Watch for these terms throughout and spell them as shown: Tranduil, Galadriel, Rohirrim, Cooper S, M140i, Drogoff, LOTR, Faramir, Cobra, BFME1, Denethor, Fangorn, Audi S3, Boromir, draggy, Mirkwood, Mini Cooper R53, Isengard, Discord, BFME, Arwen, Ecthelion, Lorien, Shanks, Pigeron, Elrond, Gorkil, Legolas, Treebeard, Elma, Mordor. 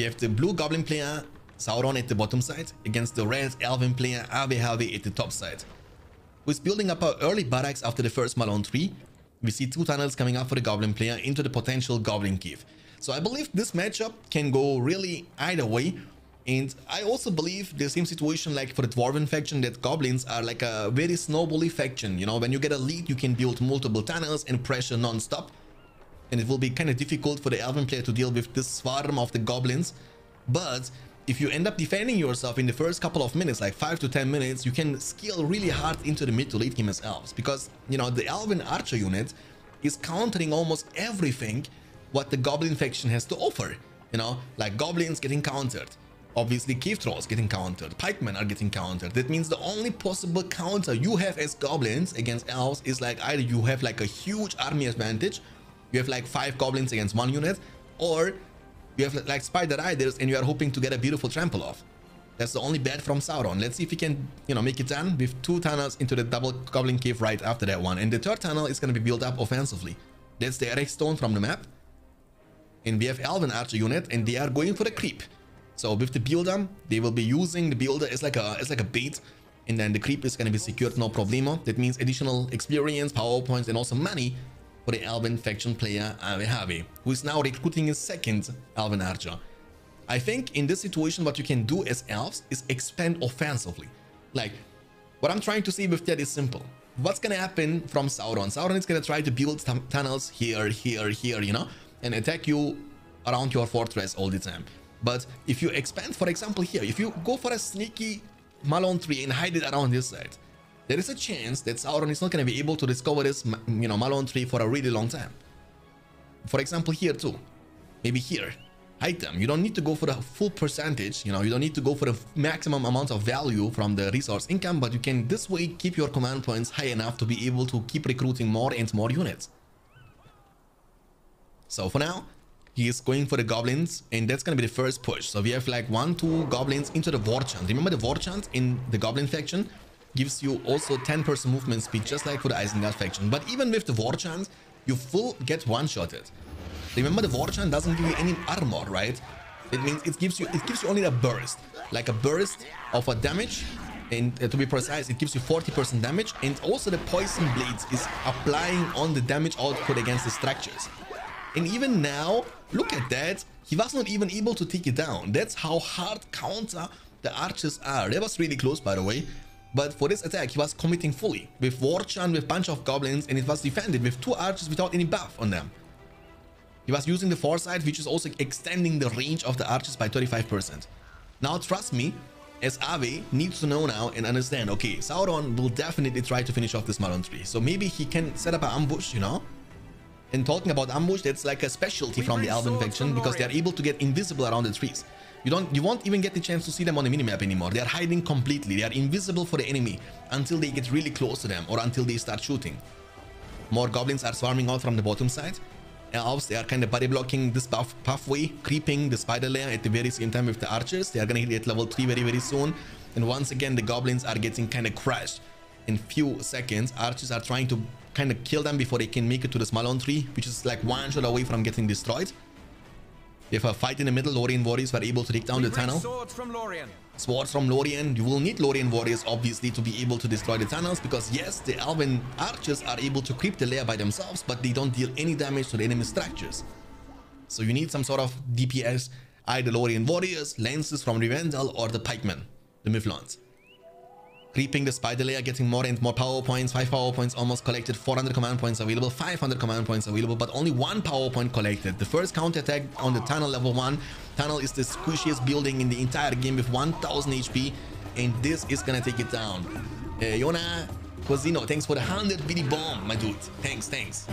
We have the blue goblin player Sauron at the bottom side against the red elven player Ave Havi at the top side. With building up our early barracks after the first Mallorn tree, we see two tunnels coming up for the goblin player into the potential goblin cave. So I believe this matchup can go really either way. And I also believe the same situation like for the Dwarven faction, that goblins are like a very snowbally faction. You know, when you get a lead, you can build multiple tunnels and pressure non-stop. And it will be kind of difficult for the Elven player to deal with this swarm of the goblins. But if you end up defending yourself in the first couple of minutes, like 5 to 10 minutes, you can scale really hard into the mid to late game as elves. Because, you know, the Elven archer unit is countering almost everything what the Goblin faction has to offer. You know, like goblins getting countered. Obviously, cave trolls getting countered, pikemen are getting countered. That means the only possible counter you have as goblins against elves is like either you have like a huge army advantage, you have like 5 goblins against 1 unit, or you have like spider riders and you are hoping to get a beautiful trample off. That's the only bet from Sauron. Let's see if he can, you know, make it done with 2 tunnels into the double goblin cave right after that one. And the third tunnel is going to be built up offensively. That's the Eric Stone from the map. And we have Elven Archer unit and they are going for the creep. So with the builder, they will be using the builder as like a bait, and then the creep is going to be secured, no problemo. That means additional experience, power points, and also money for the Elven faction player Ave Havi, who is now recruiting his second Elven archer. I think in this situation, what you can do as elves is expand offensively. Like, what I'm trying to say with that is simple. What's going to happen from Sauron? Sauron is going to try to build tunnels here, you know, and attack you around your fortress all the time. But if you expand, for example, here, if you go for a sneaky Mallorn tree and hide it around this side, there is a chance that Sauron is not going to be able to discover this, you know, Mallorn tree for a really long time. For example, here too. Maybe here. Hide them. You don't need to go for the full percentage. You know, you don't need to go for the maximum amount of value from the resource income, but you can this way keep your command points high enough to be able to keep recruiting more and more units. So for now, he is going for the goblins, and that's going to be the first push. So we have like 1, 2 goblins into the war chant. Remember, the war chant in the goblin faction gives you also 10% movement speed, just like for the Isengard faction. But even with the war chant, you full get one-shotted. Remember, the war chant doesn't give you any armor, right? It means it gives you only a burst, like a burst of a damage. And to be precise, it gives you 40% damage, and also the poison blades is applying on the damage output against the structures. And even now, look at that, he was not even able to take it down. That's how hard counter the archers are. That was really close, by the way. But for this attack, he was committing fully with war chant, with a bunch of goblins, and it was defended with 2 archers without any buff on them. He was using the foresight, which is also extending the range of the archers by 35%. Now, trust me, as Ave needs to know now and understand, okay, Sauron will definitely try to finish off this Mallorn tree. So maybe he can set up an ambush, you know? And talking about ambush, that's like a specialty from the Elven faction, because they are able to get invisible around the trees. You won't even get the chance to see them on the minimap anymore. They are hiding completely. They are invisible for the enemy until they get really close to them or until they start shooting. More goblins are swarming out from the bottom side. Elves, they are kind of body blocking this pathway, creeping the spider layer at the very same time with the archers. They are going to hit level 3 very soon. And once again, the goblins are getting kind of crushed. In few seconds, archers are trying to kind of kill them before they can make it to the Mallorn tree, which is like 1 shot away from getting destroyed. We have a fight in the middle. Lorien warriors were able to take down the tunnel. Swords from Lorien. You will need Lorien warriors, obviously, to be able to destroy the tunnels, because yes, the Elven archers are able to creep the lair by themselves, but they don't deal any damage to the enemy structures. So you need some sort of DPS, either Lorien warriors, lances from Rivendell, or the pikemen, the Mithlonds. Creeping the spider layer, getting more and more power points. 5 power points almost collected, 400 command points available, 500 command points available, but only 1 power point collected. The first counter attack on the tunnel level 1. Tunnel is the squishiest building in the entire game with 1000 HP, and this is gonna take it down. Yona Cosino, thanks for the 100 BD bomb, my dude. Thanks. Thanks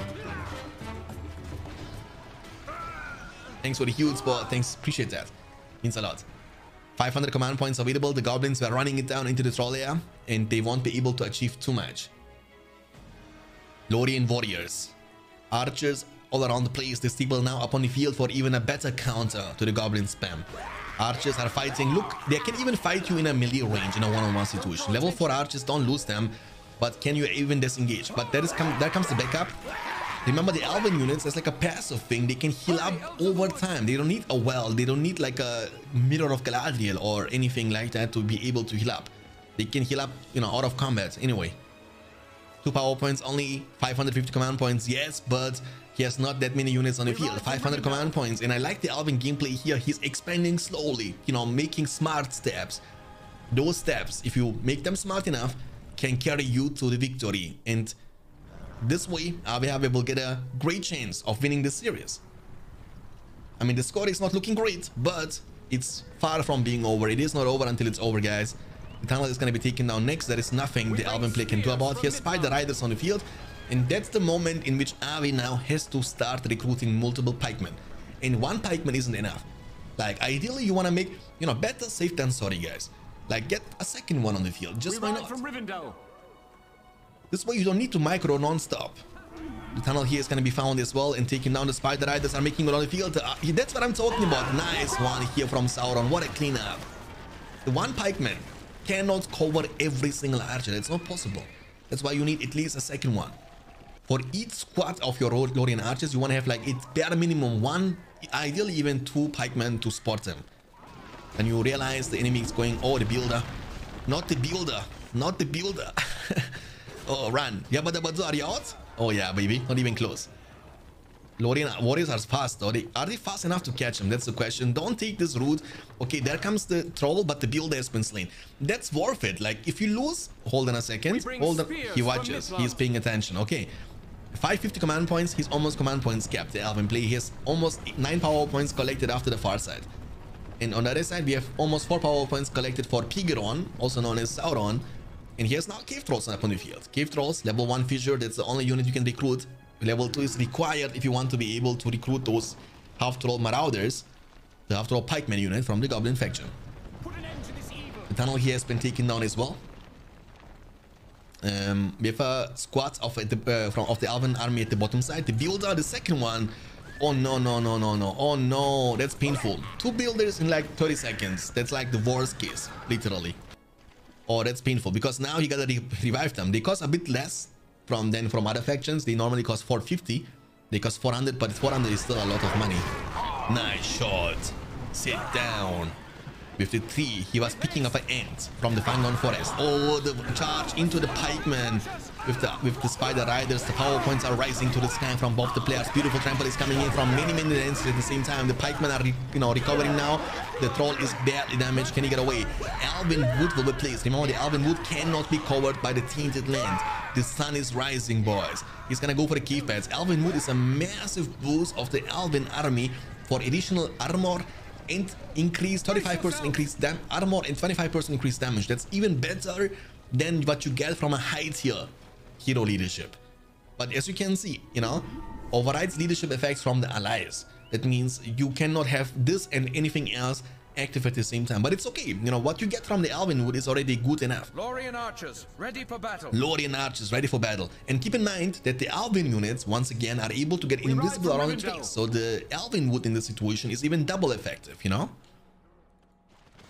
for the huge support. Thanks, appreciate that. Means a lot. 500 command points available. The goblins were running it down into the troll layer, and they won't be able to achieve too much. Lorien warriors. Archers all around the place. The people now up on the field for even a better counter to the goblin spam. Archers are fighting. Look, they can even fight you in a melee range in a one-on-one situation. Level 4 archers, don't lose them, but can you even disengage? But there comes the backup. Remember the elven units, that's like a passive thing. They can heal up over time. They don't need a well. They don't need like a Mirror of Galadriel or anything like that to be able to heal up. They can heal up, you know, out of combat. Anyway, 2 power points, only 550 command points. Yes, but he has not that many units on the field. 500 command points. And I like the elven gameplay here. He's expanding slowly, you know, making smart steps. Those steps, if you make them smart enough, can carry you to the victory. And this way, Ave Havi will get a great chance of winning this series. I mean, the score is not looking great, but it's far from being over. It is not over until it's over, guys. The tunnel is going to be taken down next. There is nothing the Elven player can do about here. Spider Riders on the field. And that's the moment in which Ave now has to start recruiting multiple pikemen. And one pikeman isn't enough. Like, ideally, you want to make, you know, better safe than sorry, guys. Like, get a second one on the field. Just why not? From Rivendell. This way you don't need to micro non-stop. The tunnel here is going to be found as well and taking down the Spider Riders are making it on the field. That's what I'm talking about. Nice one here from Sauron. What a cleanup. The one pikeman cannot cover every single archer. It's not possible. That's why you need at least a second one. For each squad of your Lorien archers, you want to have like at bare minimum one, ideally even two pikemen to spot them. And you realize the enemy is going, oh, the builder. Not the builder. Not the builder. Oh, run. Yabba dabba do, are you out? Oh, yeah, baby. Not even close. Lorien warriors are fast, though. Are they fast enough to catch him? That's the question. Don't take this route. Okay, there comes the troll, but the builder has been slain. That's worth it. Like, if you lose... Hold on a second. Hold on. He watches. He's paying attention. Okay. 550 command points. He's almost command points capped. The Elven player. He has almost 9 power points collected after the far side. And on the other side, we have almost 4 power points collected for Pigeron, also known as Sauron. And here's now Cave Trolls up on the field. Cave Trolls, level 1 fissure, that's the only unit you can recruit. Level 2 is required if you want to be able to recruit those half-troll marauders. The half-troll pikeman unit from the Goblin faction. Put an end to this evil. The tunnel here has been taken down as well. We have a squad of the Elven army at the bottom side. The builder, the second one. Oh no, no, no, no, no. Oh no, that's painful. 2 builders in like 30 seconds. That's like the worst case, literally. Oh, that's painful because now you gotta revive them. They cost a bit less than from other factions. They normally cost 450. They cost 400, but 400 is still a lot of money. Nice shot. Sit down. With the tree, he was picking up an ant from the Fangorn forest. Oh, the charge into the pikeman with the Spider Riders. The power points are rising to the sky from both the players. Beautiful trample is coming in from many ends at the same time. The pikemen are recovering now. The troll is badly damaged. Can he get away? Elven wood will be placed. Remember, the elven wood cannot be covered by the tainted land. The sun is rising, boys. He's gonna go for the cave pads. Elven wood is a massive boost of the elven army for additional armor and increase 35% increased armor and 25% increased damage. That's even better than what you get from a high tier hero leadership. But as you can see, you know, overrides leadership effects from the allies. That means you cannot have this and anything else active at the same time. But it's okay. You know, what you get from the Elven Wood is already good enough. Lorien archers ready for battle. Lorien archers ready for battle. And keep in mind that the Elven units once again are able to get invisible around the face. So the Elven Wood in this situation is even double effective, you know?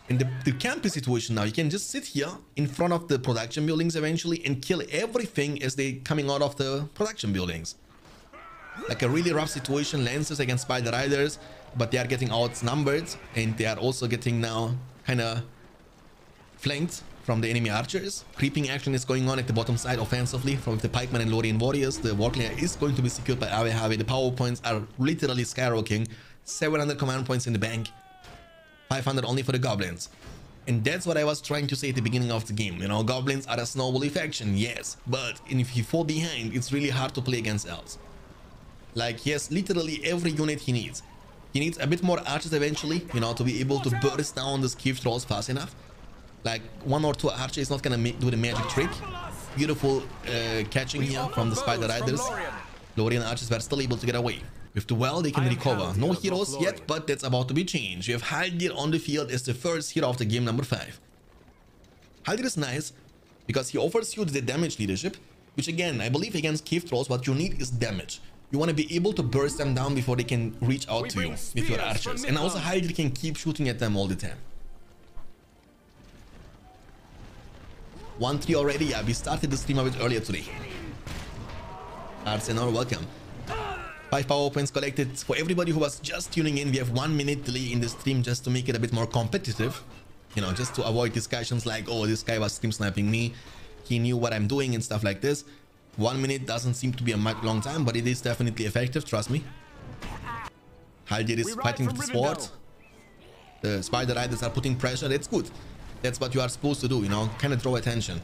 In the campy situation now, you can just sit here in front of the production buildings eventually and kill everything as they coming out of the production buildings. Like a really rough situation, Lancers against Spider Riders, but they are getting outnumbered and they are also getting now kind of flanked from the enemy archers. Creeping action is going on at the bottom side offensively from the pikemen and Lorien warriors. The Warclair is going to be secured by Ave Havi. The power points are literally skyrocketing. 700 command points in the bank, 500 only for the goblins. And that's what I was trying to say at the beginning of the game. You know, goblins are a snowbally faction, yes, but if you fall behind, it's really hard to play against elves. Like, he has literally every unit he needs. He needs a bit more archers eventually, you know, to be able to burst down the cave trolls fast enough. Like, 1 or 2 archers is not going to do the magic trick. Beautiful catching here from the Spider Riders. Lorien archers were still able to get away. With the well, they can recover. No heroes yet, but that's about to be changed. We have Haldir on the field as the first hero of the game, number 5. Haldir is nice because he offers you the damage leadership, which again, I believe against cave trolls, what you need is damage. You want to be able to burst them down before they can reach out to you with your archers. And also Haldir can keep shooting at them all the time. 1-3 already. Yeah, we started the stream a bit earlier today. Arsenal, welcome. 5 power points collected. For everybody who was just tuning in, we have 1 minute delay in the stream just to make it a bit more competitive. You know, just to avoid discussions like, oh, this guy was stream sniping me, he knew what I'm doing and stuff like this. 1 minute doesn't seem to be a much long time, but it is definitely effective, trust me. Haldir is fighting with the sword. The spider riders are putting pressure. That's good. That's what you are supposed to do, you know, kind of draw attention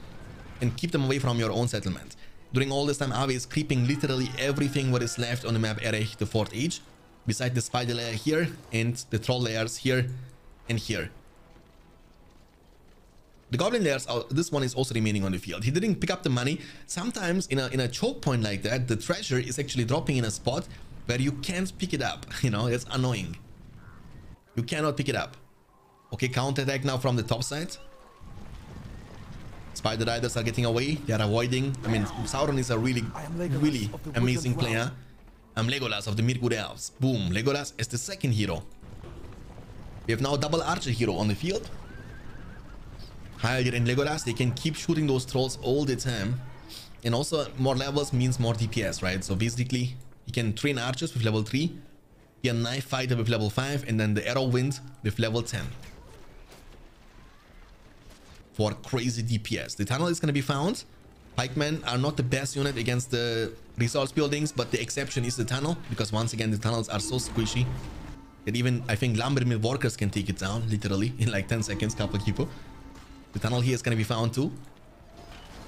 and keep them away from your own settlement. During all this time, Ave is creeping literally everything what is left on the map Erech, the Fourth Age, beside the spider layer here and the troll layers here and here. The goblin layers, this one is also remaining on the field. He didn't pick up the money. Sometimes in a choke point like that, the treasure is actually dropping in a spot where you can't pick it up. You know, it's annoying. You cannot pick it up. Okay, counterattack now from the top side. Spider Riders are getting away. They are avoiding. I mean, Sauron is a really, really amazing player. I'm Legolas of the Mirkwood Elves. Boom, Legolas is the second hero. We have now double archer hero on the field. Haldir and Legolas, they can keep shooting those trolls all the time. And also, more levels means more DPS, right? So basically, you can train archers with level 3, be a knife fighter with level 5, and then the arrow wind with level 10. For crazy DPS. The tunnel is going to be found. Pikemen are not the best unit against the resource buildings, but the exception is the tunnel, because once again, the tunnels are so squishy that even, I think, lumbermill workers can take it down, literally, in like 10 seconds, couple people. The tunnel here is going to be found too.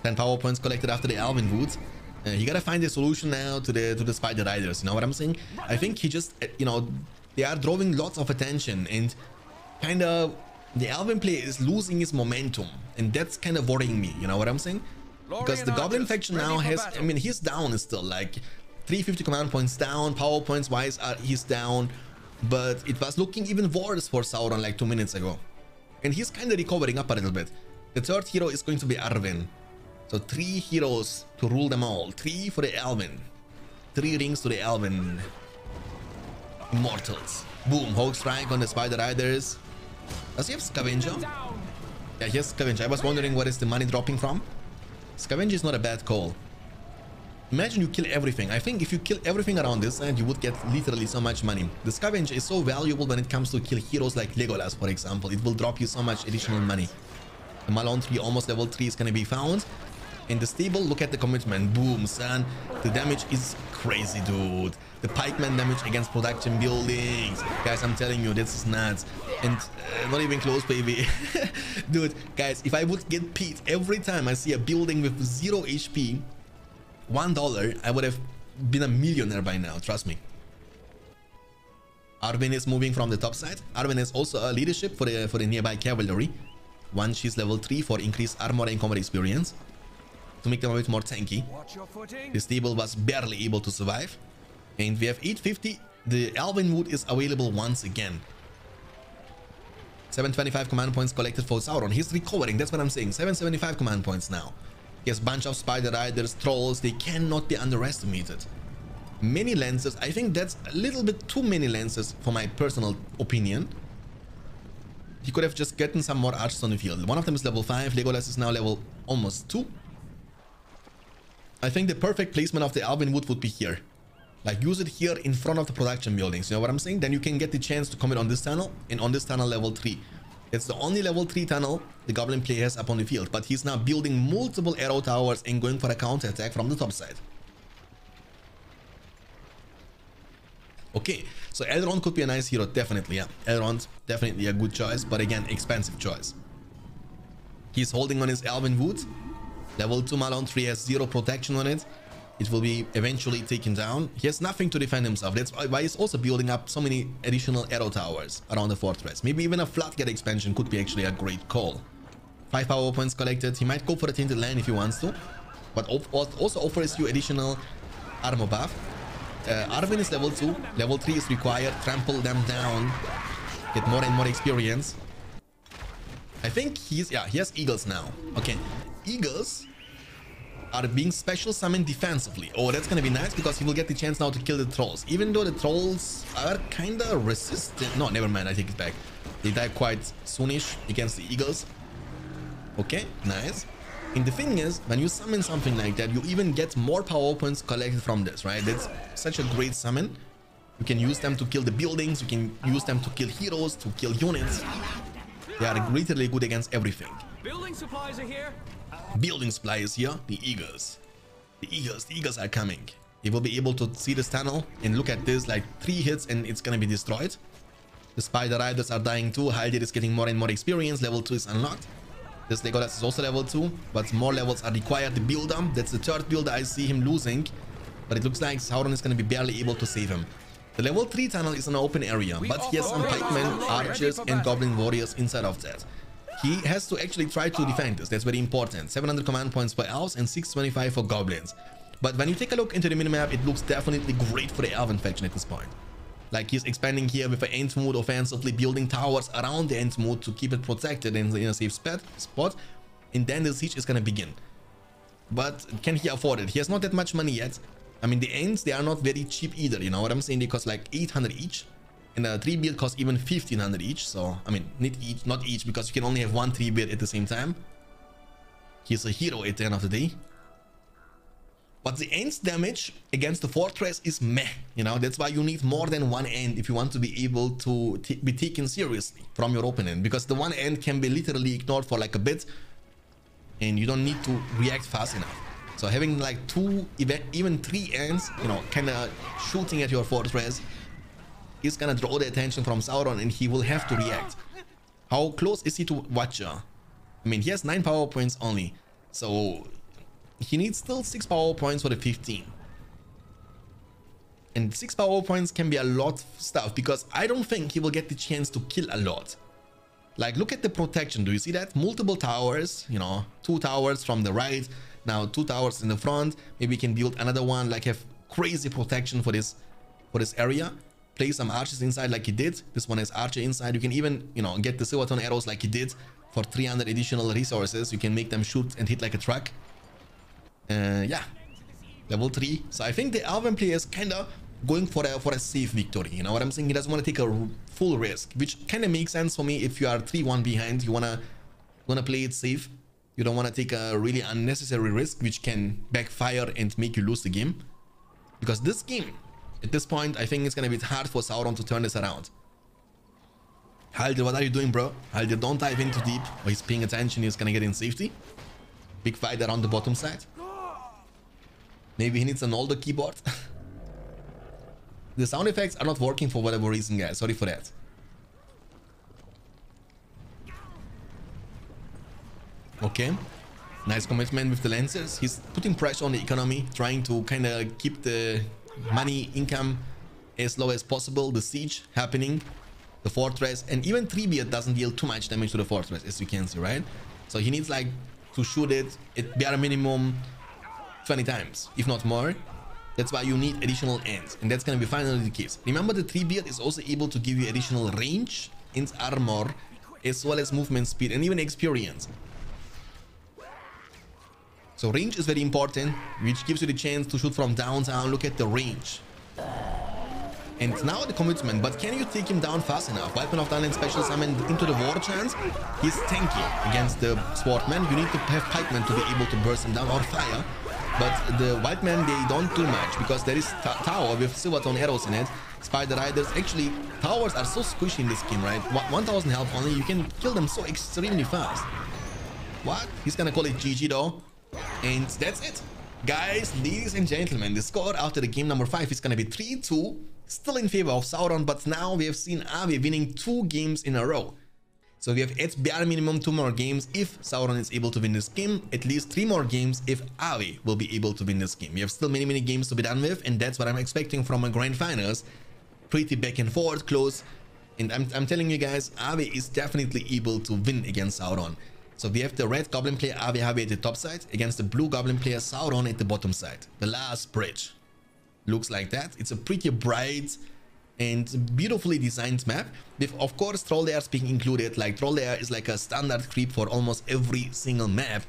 10 power points collected after the Elven Woods. You got to find a solution now to the Spider Riders. You know what I'm saying? I think he just, you know, they are drawing lots of attention and kind of the Elven play is losing its momentum. And that's kind of worrying me. You know what I'm saying? Because the Goblin faction now has, I mean, he's down still. Like 350 command points down, power points wise, he's down. But it was looking even worse for Sauron like 2 minutes ago. And he's kind of recovering up a little bit. The third hero is going to be Arwen. So 3 heroes to rule them all. 3 for the Elven. 3 rings to the Elven. Immortals. Boom. Hawk strike on the Spider Riders. Does he have Scavenger? Yeah, he has Scavenger. I was wondering where is the money dropping from. Scavenger is not a bad call. Imagine you kill everything. I think if you kill everything around this side, you would get literally so much money. The Scavenger is so valuable when it comes to kill heroes like Legolas, for example. It will drop you so much additional money. The Mallorn tree, almost level 3, is going to be found. In the stable, look at the commitment. Boom, son. The damage is crazy, dude. The pikeman damage against production buildings. Guys, I'm telling you, this is nuts. And not even close, baby. Dude, guys, if I would get peed every time I see a building with 0 HP... $1, I would have been a millionaire by now, trust me. Arwen is moving from the top side. Arwen is also a leadership for the nearby cavalry. Once she's level 3 for increased armor and combat experience to make them a bit more tanky. The stable was barely able to survive. And we have 850. The Elven Wood is available once again. 725 command points collected for Sauron. He's recovering, that's what I'm saying. 775 command points now. Yes, bunch of Spider Riders, Trolls, they cannot be underestimated. Many Lancers, I think that's a little bit too many Lancers for my personal opinion. He could have just gotten some more archers on the field. One of them is level 5, Legolas is now level almost 2. I think the perfect placement of the Elven Wood would be here. Like, use it here in front of the production buildings, you know what I'm saying? Then you can get the chance to commit on this tunnel, and on this tunnel level 3. It's the only level 3 tunnel the Goblin player has up on the field, but he's now building multiple arrow towers and going for a counter-attack from the top side. Okay, so Elrond could be a nice hero, definitely, yeah. Elrond, definitely a good choice, but again, expensive choice. He's holding on his Elven Wood. Level 2 Mallorn tree has 0 protection on it. It will be eventually taken down. He has nothing to defend himself. That's why he's also building up so many additional arrow towers around the fortress. Maybe even a floodgate expansion could be actually a great call. 5 power points collected. He might go for a tainted land if he wants to, but also offers you additional armor buff. Arwen is level 2. Level 3 is required. Trample them down. Get more and more experience. I think he's... yeah, he has eagles now. Okay. Eagles... are being special summoned defensively. Oh, that's gonna be nice because he will get the chance now to kill the trolls. Even though the trolls are kinda resistant. No, never mind, I take it back. They die quite soonish against the eagles. Okay, nice. And the thing is, when you summon something like that, you even get more power points collected from this, right? That's such a great summon. You can use them to kill the buildings, you can use them to kill heroes, to kill units. They are greatly good against everything. Building supplies are here. Building supplies here. The eagles. The eagles are coming. You will be able to see this tunnel and look at this, like 3 hits and it's gonna be destroyed. The spider riders are dying too. Haldir is getting more and more experience. Level 2 is unlocked. This Legolas is also level 2, but more levels are required to build them. That's the 3rd build I see him losing, but it looks like Sauron is gonna be barely able to save him. The level 3 tunnel is an open area, but he has some pikemen, archers, and goblin warriors inside of that. He has to actually try to defend this. That's very important. 700 command points for elves and 625 for goblins. But when you take a look into the minimap, it looks definitely great for the elf faction at this point. Like, he's expanding here with an Entmood, offensively building towers around the Entmood to keep it protected in a safe spot. And then the siege is gonna begin. But can he afford it? He has not that much money yet. I mean, the ends, they are not very cheap either, you know what I'm saying? They cost like 800 each, and a Treebeard costs even 1500 each. So, I mean, not each, because you can only have one Treebeard at the same time. He's a hero at the end of the day. But the end's damage against the fortress is meh, you know? That's why you need more than one end if you want to be able to be taken seriously from your opponent, because the one end can be literally ignored for like a bit, and you don't need to react fast enough. So having like 2, even 3 ends, you know, kind of shooting at your fortress is gonna draw the attention from Sauron, and he will have to react. How close is he to Watcher? I mean, he has 9 power points only, so he needs still 6 power points for the 15. And 6 power points can be a lot of stuff, because I don't think he will get the chance to kill a lot. Like, look at the protection. Do you see that? Multiple towers, you know, 2 towers from the right. Now 2 towers in the front. Maybe we can build another one, like have crazy protection for this area. Place some archers inside like he did. This one has archer inside. You can even, you know, get the Silverton arrows like he did for 300 additional resources. You can make them shoot and hit like a truck. Yeah, level 3. So I think the Elven player is kind of going for a safe victory. You know what I'm saying? He doesn't want to take a full risk, which kind of makes sense for me. If you are 3-1 behind, you wanna play it safe. You don't want to take a really unnecessary risk, which can backfire and make you lose the game. Because this game, at this point, I think it's going to be hard for Sauron to turn this around. Haldir, what are you doing, bro? Haldir, don't dive in too deep. Oh, he's paying attention. He's going to get in safety. Big fight around the bottom side. Maybe he needs an older keyboard. The sound effects are not working for whatever reason, guys. Sorry for that. Okay, nice commitment with the Lancers. He's putting pressure on the economy, trying to kind of keep the money income as low as possible. The siege happening, the fortress, and even Treebeard doesn't deal too much damage to the fortress, as you can see, right? So he needs like to shoot it at bare minimum 20 times, if not more. That's why you need additional ends, and that's going to be finally the case. Remember, the Treebeard is also able to give you additional range and armor, as well as movement speed and even experience. So range is very important, which gives you the chance to shoot from downtown. Look at the range. And now the commitment, but can you take him down fast enough? Weapon of Dunland special summon into the war chance. He's tanky against the swordman. You need to have pikemen to be able to burst him down, or fire. But the white men, they don't do much, because there is tower with Silverton arrows in it. Spider riders, actually, towers are so squishy in this game, right? 1000 health only, you can kill them so extremely fast. What? He's gonna call it GG though. And that's it, guys. Ladies and gentlemen, the score after the game number 5 is gonna be 3-2, still in favor of Sauron. But now we have seen Ave winning 2 games in a row, so we have at bare minimum 2 more games if Sauron is able to win this game, at least 3 more games if Ave will be able to win this game. We have still many games to be done with, and that's what I'm expecting from a grand finals. Pretty back and forth, close, and I'm telling you guys, Ave is definitely able to win against Sauron. So we have the red goblin player Ave Havi at the top side against the blue goblin player Sauron at the bottom side. The last bridge looks like that. It's a pretty bright and beautifully designed map, with of course troll layers being included. Like, troll layer is like a standard creep for almost every single map,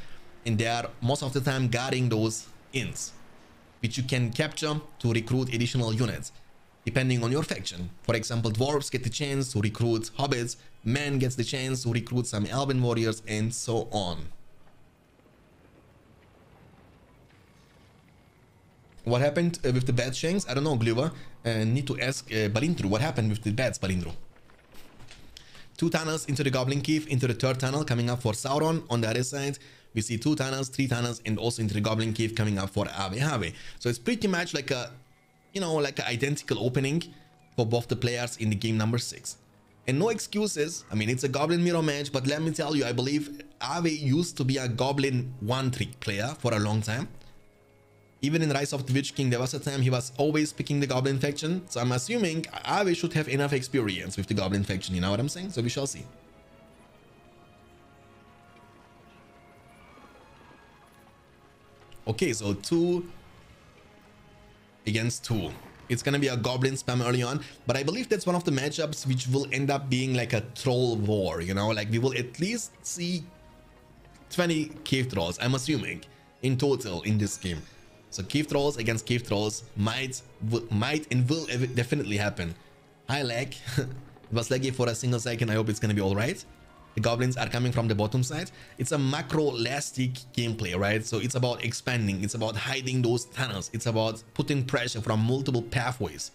and they are most of the time guarding those inns, which you can capture to recruit additional units depending on your faction. For example, dwarves get the chance to recruit hobbits, man gets the chance to recruit some elven warriors, and so on. What happened with the bats, Shanks? I don't know, Gluva. Need to ask Balindru. What happened with the bats, Balindru? Two tunnels into the Goblin Cave, into the third tunnel coming up for Sauron. On the other side, we see two tunnels, three tunnels, and also into the Goblin Cave coming up for Ave Havi. So it's pretty much like a, you know, like an identical opening for both the players in the game number 6. And no excuses. I mean, it's a Goblin mirror match, but let me tell you, I believe Ave used to be a Goblin one-trick player for a long time. Even in Rise of the Witch King, there was a time he was always picking the Goblin faction. So I'm assuming Ave should have enough experience with the Goblin faction, you know what I'm saying? So we shall see. Okay, so 2 against 2. It's gonna be a Goblin spam early on, but I believe that's one of the matchups which will end up being like a troll war, you know? Like, we will at least see 20 cave trolls, I'm assuming, in total in this game. So cave trolls against cave trolls might and will definitely happen. Hi lag. It was laggy for a single second. I hope it's gonna be all right. The goblins are coming from the bottom side. It's a macro-elastic gameplay, right? So it's about expanding. It's about hiding those tunnels. It's about putting pressure from multiple pathways.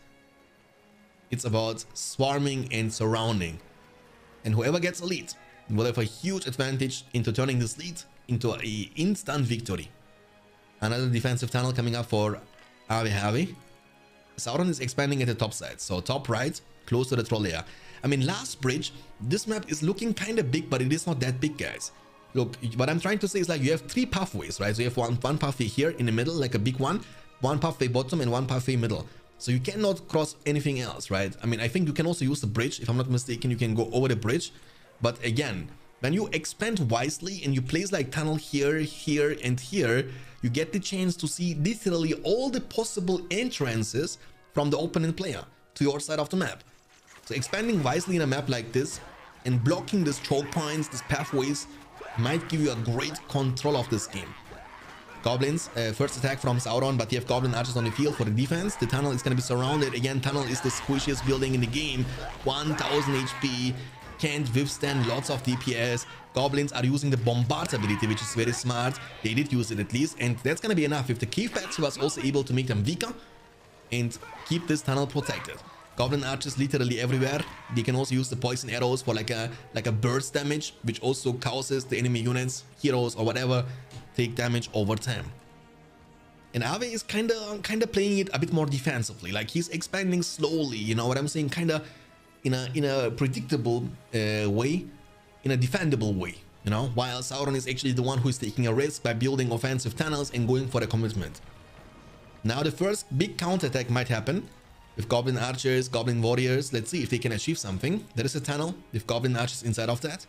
It's about swarming and surrounding. And whoever gets a lead will have a huge advantage into turning this lead into an instant victory. Another defensive tunnel coming up for Ave Havi. Sauron is expanding at the top side, so top right, close to the troll layer. I mean, last bridge, this map is looking kind of big, but it is not that big, guys. Look, what I'm trying to say is, like, you have 3 pathways, right? So you have one pathway here in the middle, like a big one pathway bottom, and one pathway middle. So you cannot cross anything else, right? I mean, I think you can also use the bridge. If I'm not mistaken, you can go over the bridge. But again, when you expand wisely and you place like tunnel here, here, and here, you get the chance to see literally all the possible entrances from the opponent player to your side of the map. So expanding wisely in a map like this and blocking these choke points, these pathways, might give you a great control of this game. Goblins, first attack from Sauron, but you have Goblin archers on the field for the defense. The tunnel is going to be surrounded. Again, tunnel is the squishiest building in the game. 1000 HP. Can't withstand lots of DPS. Goblins are using the bombard ability, which is very smart. They did use it at least, and that's gonna be enough. If the cave bats, he was also able to make them weaker and keep this tunnel protected. Goblin archers literally everywhere. They can also use the poison arrows for like a burst damage, which also causes the enemy units, heroes or whatever, take damage over time. And Ave is kinda playing it a bit more defensively. Like, he's expanding slowly, you know what I'm saying? Kinda in a predictable way, in a defendable way, you know, while Sauron is actually the one who is taking a risk by building offensive tunnels and going for the commitment. Now the first big counterattack might happen with Goblin archers, Goblin warriors. Let's see if they can achieve something. There is a tunnel with Goblin archers inside of that,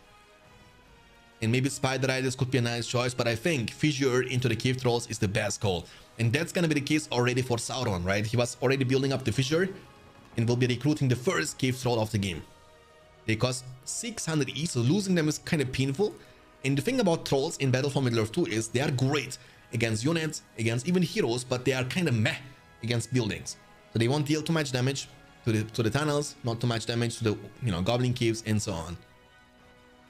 and maybe Spider Riders could be a nice choice, but I think Fissure into the Cave Trolls is the best call, and that's gonna be the case already for Sauron, right? He was already building up the Fissure and will be recruiting the first cave troll of the game. They cost 600 E, so losing them is kind of painful. And the thing about trolls in Battle for Middle-earth 2 is they are great against units, against even heroes, but they are kind of meh against buildings. So they won't deal too much damage to the tunnels, not too much damage to the, you know, goblin caves and so on.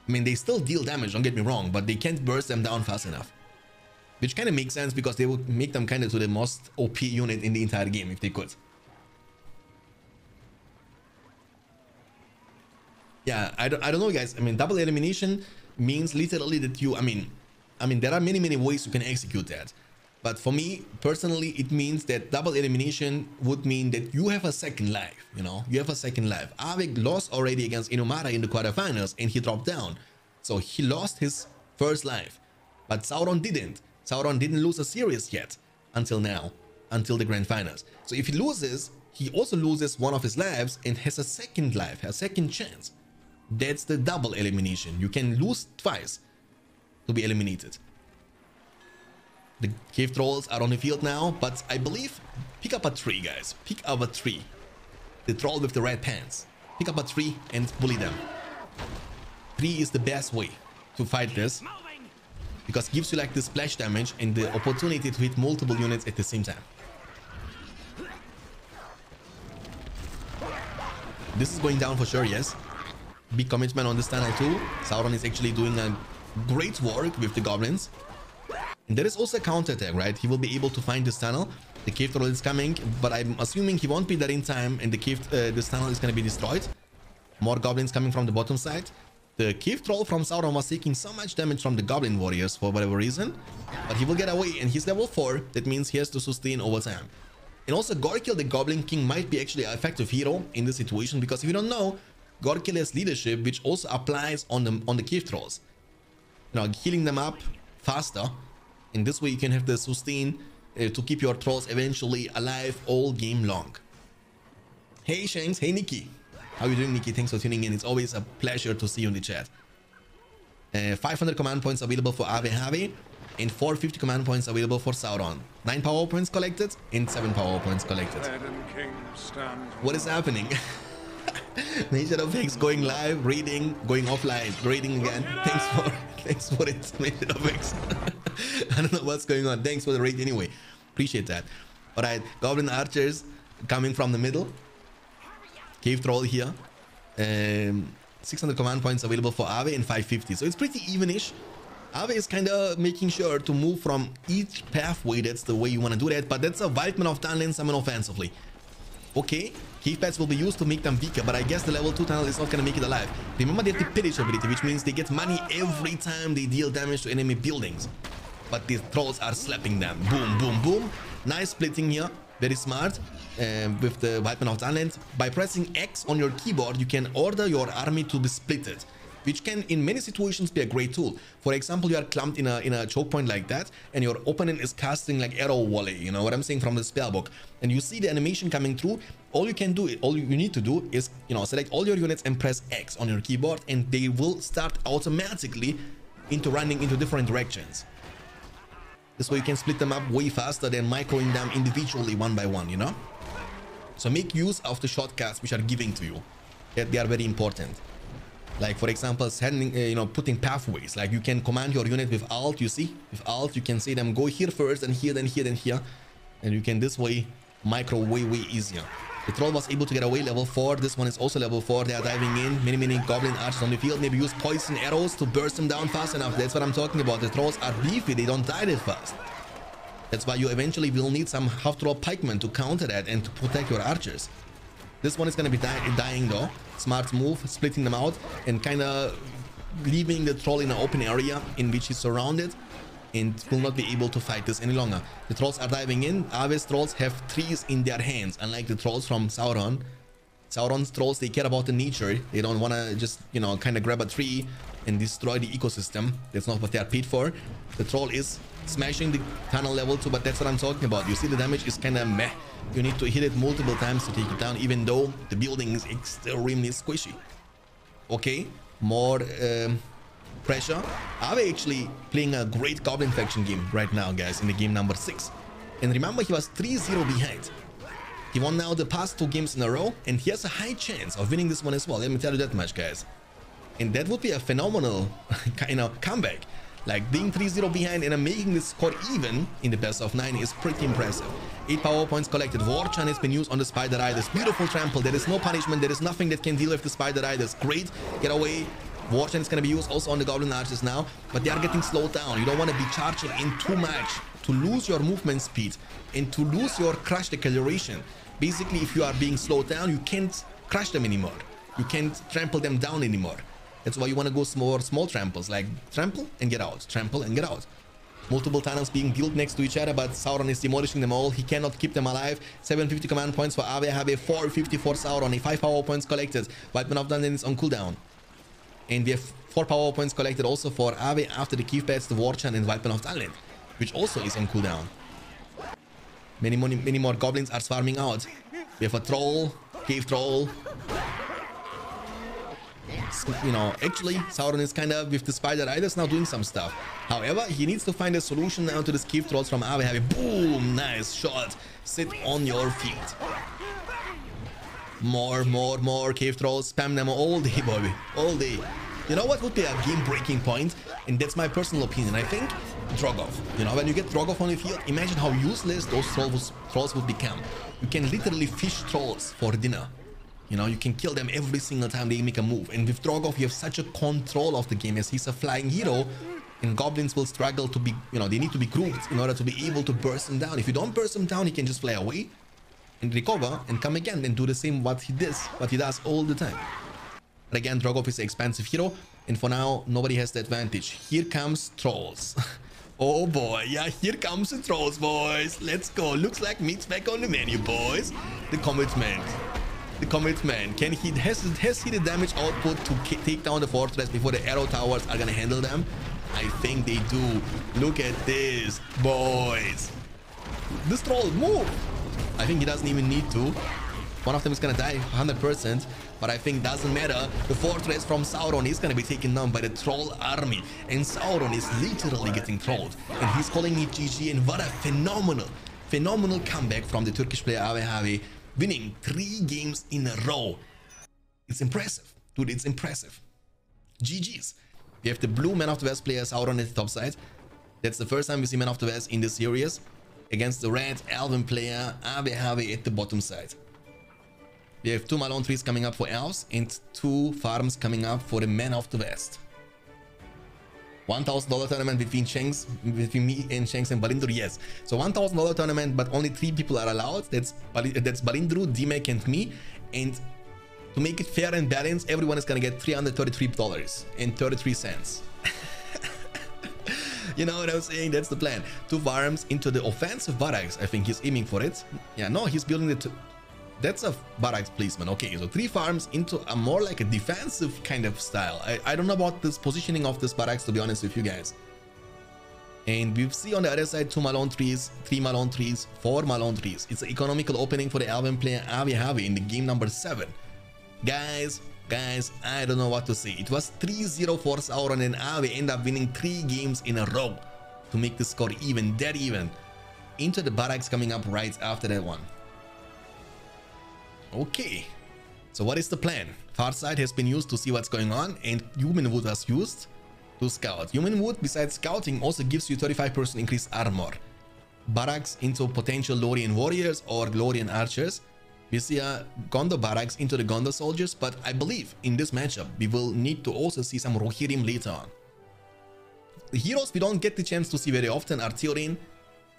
I mean, they still deal damage, don't get me wrong, but they can't burst them down fast enough. Which kind of makes sense, because they would make them kind of to the most OP unit in the entire game if they could. Yeah, I don't know, guys. I mean, double elimination means literally that you, I mean, there are many ways you can execute that. But for me, personally, it means that double elimination would mean that you have a second life, you know? You have a second life. Ave lost already against Inomara in the quarterfinals, and he dropped down. So he lost his first life. But Sauron didn't. Sauron didn't lose a series yet until now, until the grand finals. So if he loses, he also loses one of his lives and has a second life, a second chance. That's the double elimination. You can lose twice to be eliminated. The cave trolls are on the field now, but I believe pick up a tree, guys. Pick up a tree. The troll with the red pants. Pick up a tree and bully them. Tree is the best way to fight this, because it gives you like the splash damage and the opportunity to hit multiple units at the same time. This is going down for sure, yes. Big commitment on this tunnel too. Sauron is actually doing a great work with the goblins. And there is also a counterattack, right? He will be able to find this tunnel. The cave troll is coming, but I'm assuming he won't be there in time, and the cave, this tunnel is going to be destroyed. More goblins coming from the bottom side. The cave troll from Sauron was taking so much damage from the goblin warriors for whatever reason, but he will get away, and he's level 4. That means he has to sustain over time. And also Gorkil, the Goblin King, might be actually an effective hero in this situation, because if you don't know, Gorkil has leadership, which also applies on the cave trolls. You know, healing them up faster, and this way you can have the sustain to keep your trolls eventually alive all game long. Hey Shanks, hey Nikki, how you doing Nikki? Thanks for tuning in. It's always a pleasure to see you in the chat. 500 command points available for Ave Havi, and 450 command points available for Sauron. 9 power points collected and 7 power points collected. What is happening? Shadowfax going live, reading, going offline, reading again. Thanks for it, Shadowfax. I don't know what's going on. Thanks for the raid anyway. Appreciate that. All right, goblin archers coming from the middle. Cave troll here. 600 command points available for Ave and 550. So it's pretty evenish. Ave is kind of making sure to move from each pathway. That's the way you want to do that. But that's a Wildman of Dunland summon offensively. Okay, cave paths will be used to make them weaker, but I guess the level 2 tunnel is not going to make it alive. Remember, they have the Pillage ability, which means they get money every time they deal damage to enemy buildings. But these trolls are slapping them. Boom, boom, boom. Nice splitting here. Very smart with the Wildman of Dunland. By pressing X on your keyboard, you can order your army to be splitted, which can in many situations be a great tool. For example, you are clumped in a choke point like that, and your opponent is casting like arrow volley, you know what I'm saying, from the spellbook, and you see the animation coming through. All you need to do is, you know, select all your units and press X on your keyboard, and they will start automatically running into different directions. This way you can split them up way faster than microing them individually one by one, you know. So make use of the shortcuts which are given to you. They are very important. Like, for example, putting pathways. Like, you can command your unit with Alt, you see? With Alt, you can say them, go here first, and here, then here, then here. And you can this way micro way, way easier. The troll was able to get away, level 4. This one is also level 4. They are diving in. Many goblin archers on the field. Maybe use poison arrows to burst them down fast enough. That's what I'm talking about. The trolls are beefy. They don't die that fast. That's why you eventually will need some half-troll pikemen to counter that and to protect your archers. This one is going to be dying though. Smart move, splitting them out and kind of leaving the troll in an open area in which he's surrounded and will not be able to fight this any longer. The trolls are diving in. Ave's trolls have trees in their hands, unlike the trolls from Sauron. Sauron's trolls, they care about the nature. They don't want to just, you know, kind of grab a tree and destroy the ecosystem. That's not what they are paid for. The troll is smashing the tunnel level 2, but that's what I'm talking about. You see, the damage is kind of meh. You need to hit it multiple times to take it down, even though the building is extremely squishy. Okay, more pressure. Ave actually playing a great goblin faction game right now, guys, in the game number 6. And remember, he was 3-0 behind. He won now the past 2 games in a row, and he has a high chance of winning this one as well. Let me tell you that much, guys. And that would be a phenomenal kind of comeback. Like, being 3-0 behind and making this score even in the best of 9 is pretty impressive. 8 power points collected. War Chant has been used on the Spider Riders. Beautiful trample. There is no punishment. There is nothing that can deal with the Spider Riders. Great. Get away. War Chant is going to be used also on the Goblin Archers now. But they are getting slowed down. You don't want to be charging in too much to lose your movement speed and to lose your crush declaration. Basically, if you are being slowed down, you can't crush them anymore. You can't trample them down anymore. That's why you want to go small tramples, like trample and get out, trample and get out. Multiple tunnels being built next to each other, but Sauron is demolishing them all. He cannot keep them alive. 750 command points for Ave Havi, 450 for Sauron, 5 power points collected. Wildman of Dunland is on cooldown. And we have 4 power points collected also for Ave after the Keef Bats, the War Chant, and Wildman of Dunland, which also is on cooldown. Many more goblins are swarming out. We have a troll, cave troll. You know, actually, Sauron is kind of, with the Spider Riders, now doing some stuff. However, he needs to find a solution now to the cave trolls from Ave Havi. Boom! Nice shot. Sit on your feet. More cave trolls. Spam them all day, Bobby. All day. You know what would be a game-breaking point? And that's my personal opinion. I think Drogoff. You know, when you get Drogoff on the field, imagine how useless those trolls would become. You can literally fish trolls for dinner. You know, you can kill them every single time they make a move. And with Drogoff, you have such a control of the game as he's a flying hero. And goblins will struggle to be, you know, they need to be grouped in order to be able to burst him down. If you don't burst him down, he can just fly away and recover and come again and do the same what he does all the time. But again, Drogoff is an expensive hero, and for now, nobody has the advantage. Here comes trolls. Oh boy, yeah, here comes the trolls, boys. Let's go. Looks like meat's back on the menu, boys. The commitment. The commitment. Can he has he the damage output to take down the fortress before the arrow towers are gonna handle them? I think they do. Look at this, boys. This troll, move. I think he doesn't even need to. One of them is gonna die 100%, but I think doesn't matter. The fortress from Sauron is gonna be taken down by the troll army, and Sauron is literally getting trolled, and he's calling it GG. And what a phenomenal comeback from the Turkish player Ave Havi, winning 3 games in a row. It's impressive, dude. It's impressive. GGs. We have the blue Man of the West player Sauron at the top side. That's the first time we see Man of the West in this series, against the red Elven player Ave Havi at the bottom side. We have 2 Mallorn trees coming up for elves and 2 farms coming up for the Man of the West. $1,000 tournament between me and Shanks and Balindru, yes. So $1,000 tournament, but only 3 people are allowed. That's Balindru, D-Mac and me. And to make it fair and balanced, everyone is gonna get $333.33. You know what I'm saying? That's the plan. 2 farms into the offensive barracks. I think he's aiming for it. Yeah, no, he's building the... That's a barracks placement. Okay, so 3 farms into a more like a defensive kind of style. I don't know about this positioning of this barracks, to be honest with you guys. And we see on the other side 2 Mallorn trees, 3 Mallorn trees, 4 Mallorn trees. It's an economical opening for the Elven player Ave Havi in the game number 7. Guys, I don't know what to say. It was 3-0 for Sauron, and Ave end up winning 3 games in a row to make the score even, dead even. Into the barracks coming up right after that one. Okay, so what is the plan? Farsight has been used to see what's going on, and Humanwood was used to scout. Humanwood, besides scouting, also gives you 35% increased armor. Barracks into potential Lorien warriors or Lorien archers. We see a Gondor barracks into the Gondor soldiers, but I believe in this matchup we will need to also see some Rohirrim later on. The heroes we don't get the chance to see very often are Tiorin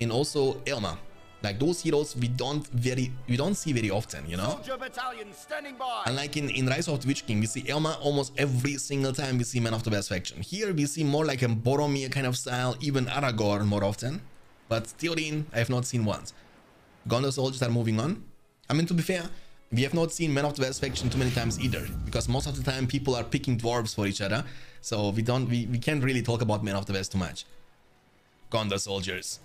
and also Elma. Like those heroes we don't see very often, you know? Unlike in Rise of the Witch King, we see Elma almost every single time we see Man of the West faction. Here we see more like a Boromir kind of style, even Aragorn more often. But Tiorin I have not seen once. Gondor soldiers are moving on. I mean, to be fair, we have not seen Man of the West faction too many times either, because most of the time people are picking dwarves for each other, so we can't really talk about Man of the West too much. Gondor soldiers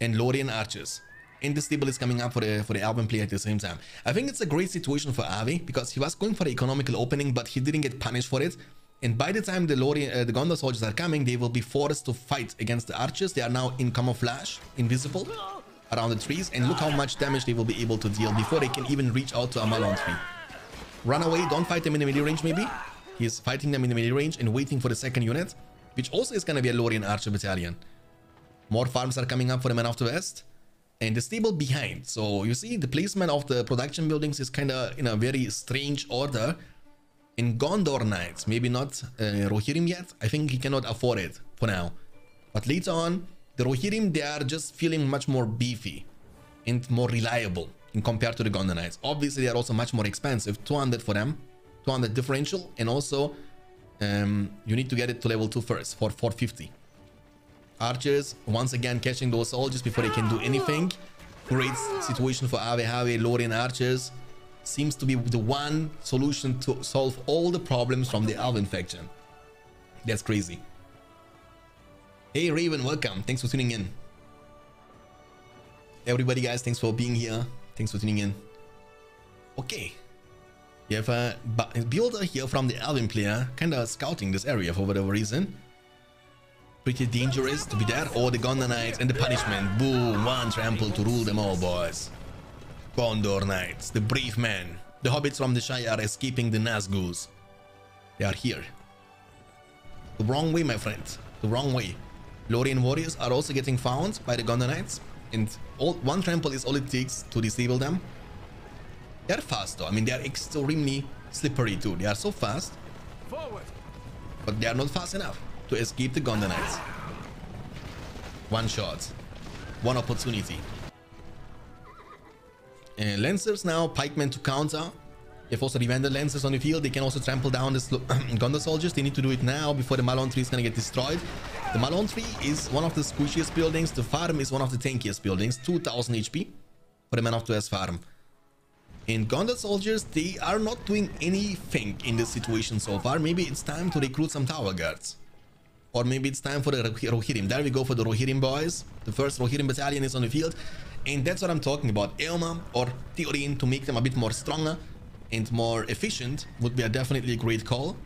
and Lorien archers, and the stable is coming up for the Elven player at the same time. I think it's a great situation for Ave, because he was going for the economical opening, but he didn't get punished for it. And by the time the Gondor soldiers are coming, they will be forced to fight against the archers. They are now in camouflage, invisible, around the trees, and look how much damage they will be able to deal before they can even reach out to a Mallorn tree. Run away, don't fight them in the melee range maybe. He's fighting them in the melee range and waiting for the second unit, which also is gonna be a Lorien archer battalion. More farms are coming up for the Man of the West, and the stable behind. So you see the placement of the production buildings is kinda in a very strange order. In Gondor Knights, maybe not Rohirrim yet. I think he cannot afford it for now, but later on, the Rohirrim, they are just feeling much more beefy and more reliable in compared to the Gondor Knights. Obviously, they are also much more expensive. 200 for them, 200 differential, and also you need to get it to level 2 first for 450. Archers, once again, catching those soldiers before they can do anything. Great situation for Ave Havi. Lorien archers seems to be the one solution to solve all the problems from the Elven faction. That's crazy. Hey Raven, welcome. Thanks for tuning in. Everybody, guys, thanks for being here. Thanks for tuning in. Okay. You have a builder here from the Elven player, kind of scouting this area for whatever reason. Pretty dangerous to be there. Oh, the Gondor Knights and the punishment. Boom, one trample to rule them all, boys. Gondor Knights, the brave men. The hobbits from the Shire are escaping the Nazgûs. They are here. The wrong way, my friend. The wrong way. Lorien warriors are also getting found by the Gondor Knights, and one trample is all it takes to disable them. They're fast though. I mean, they are extremely slippery too. They are so fast. Forward. But they are not fast enough to escape the Gondor Knights. One shot. One opportunity. Lancers now, pikemen to counter. If also Rivendell Lancers on the field, they can also trample down the Gondor soldiers. They need to do it now before the Mallorn tree is going to get destroyed. The Mallorn tree is one of the squishiest buildings. The farm is one of the tankiest buildings. 2000 HP for the Man of the West farm. And Gondor soldiers, they are not doing anything in this situation so far. Maybe it's time to recruit some tower guards. Or maybe it's time for the Rohirrim. There we go for the Rohirrim boys. The first Rohirrim battalion is on the field. And that's what I'm talking about. Elma or Theorin, to make them a bit more stronger and more efficient, would be a definitely great call.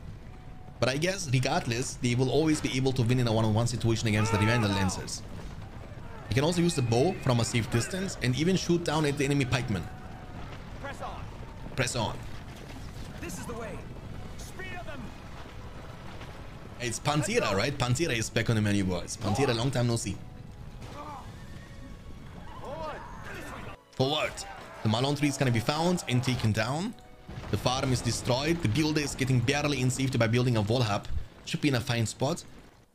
But I guess regardless, they will always be able to win in a one-on-one situation against the Rivendell Lancers. You can also use the bow from a safe distance and even shoot down at the enemy pikemen. Press on. Press on. This is the way. Spear them. It's Pantera, right? Pantera is back on the menu, boys. Pantera, long time no see. Forward. The Mallorn tree is going to be found and taken down. The farm is destroyed. The guild is getting barely in safety by building a wall hub. Should be in a fine spot.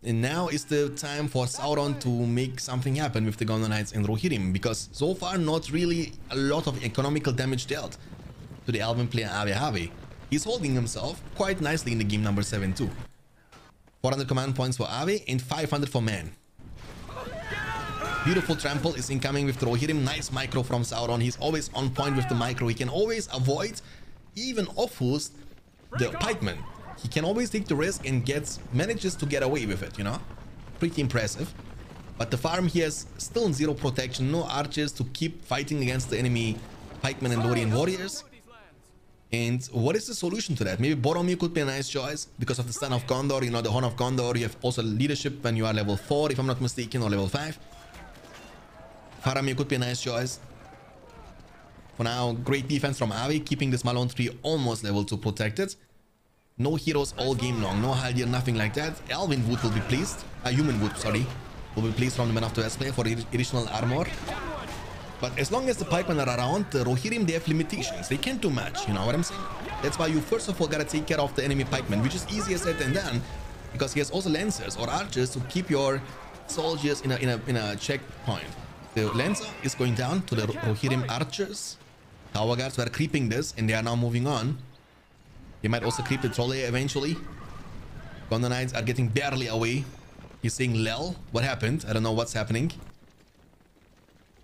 And now is the time for Sauron to make something happen with the Gondor Knights and Rohirrim, because so far not really a lot of economical damage dealt to the Elven player Ave Havi. He's holding himself quite nicely in the game number 7 too. 400 command points for Ave and 500 for Man. Beautiful trample is incoming with Rohirrim. Nice micro from Sauron. He's always on point with the micro. He can always avoid, even off-host, the pikeman. He can always take the risk and manages to get away with it, you know? Pretty impressive. But the farm here is still zero protection. No archers to keep fighting against the enemy pikemen and Lorien warriors. And what is the solution to that? Maybe Boromir could be a nice choice because of the Son of Gondor, you know, the Horn of Gondor. You have also leadership when you are level 4, if I'm not mistaken, or level 5. Faramir could be a nice choice. For now, great defense from Avi, keeping this Mallorn tree almost level 2 protected. No heroes all game long, no Haldir, nothing like that. Elven Wood will be pleased. Human Wood, sorry. Will be pleased from the Man of the West player for additional armor. But as long as the pikemen are around, the Rohirrim, they have limitations. They can't do much, you know what I'm saying? That's why you first of all gotta take care of the enemy pikemen, which is easier said than done, because he has also lancers or archers to keep your soldiers in a checkpoint. The Lancer is going down to the Rohirrim archers. Tower guards were creeping this and they are now moving on. They might also creep the trolley eventually. Gondor Knights are getting barely away. He's saying Lel. What happened? I don't know what's happening.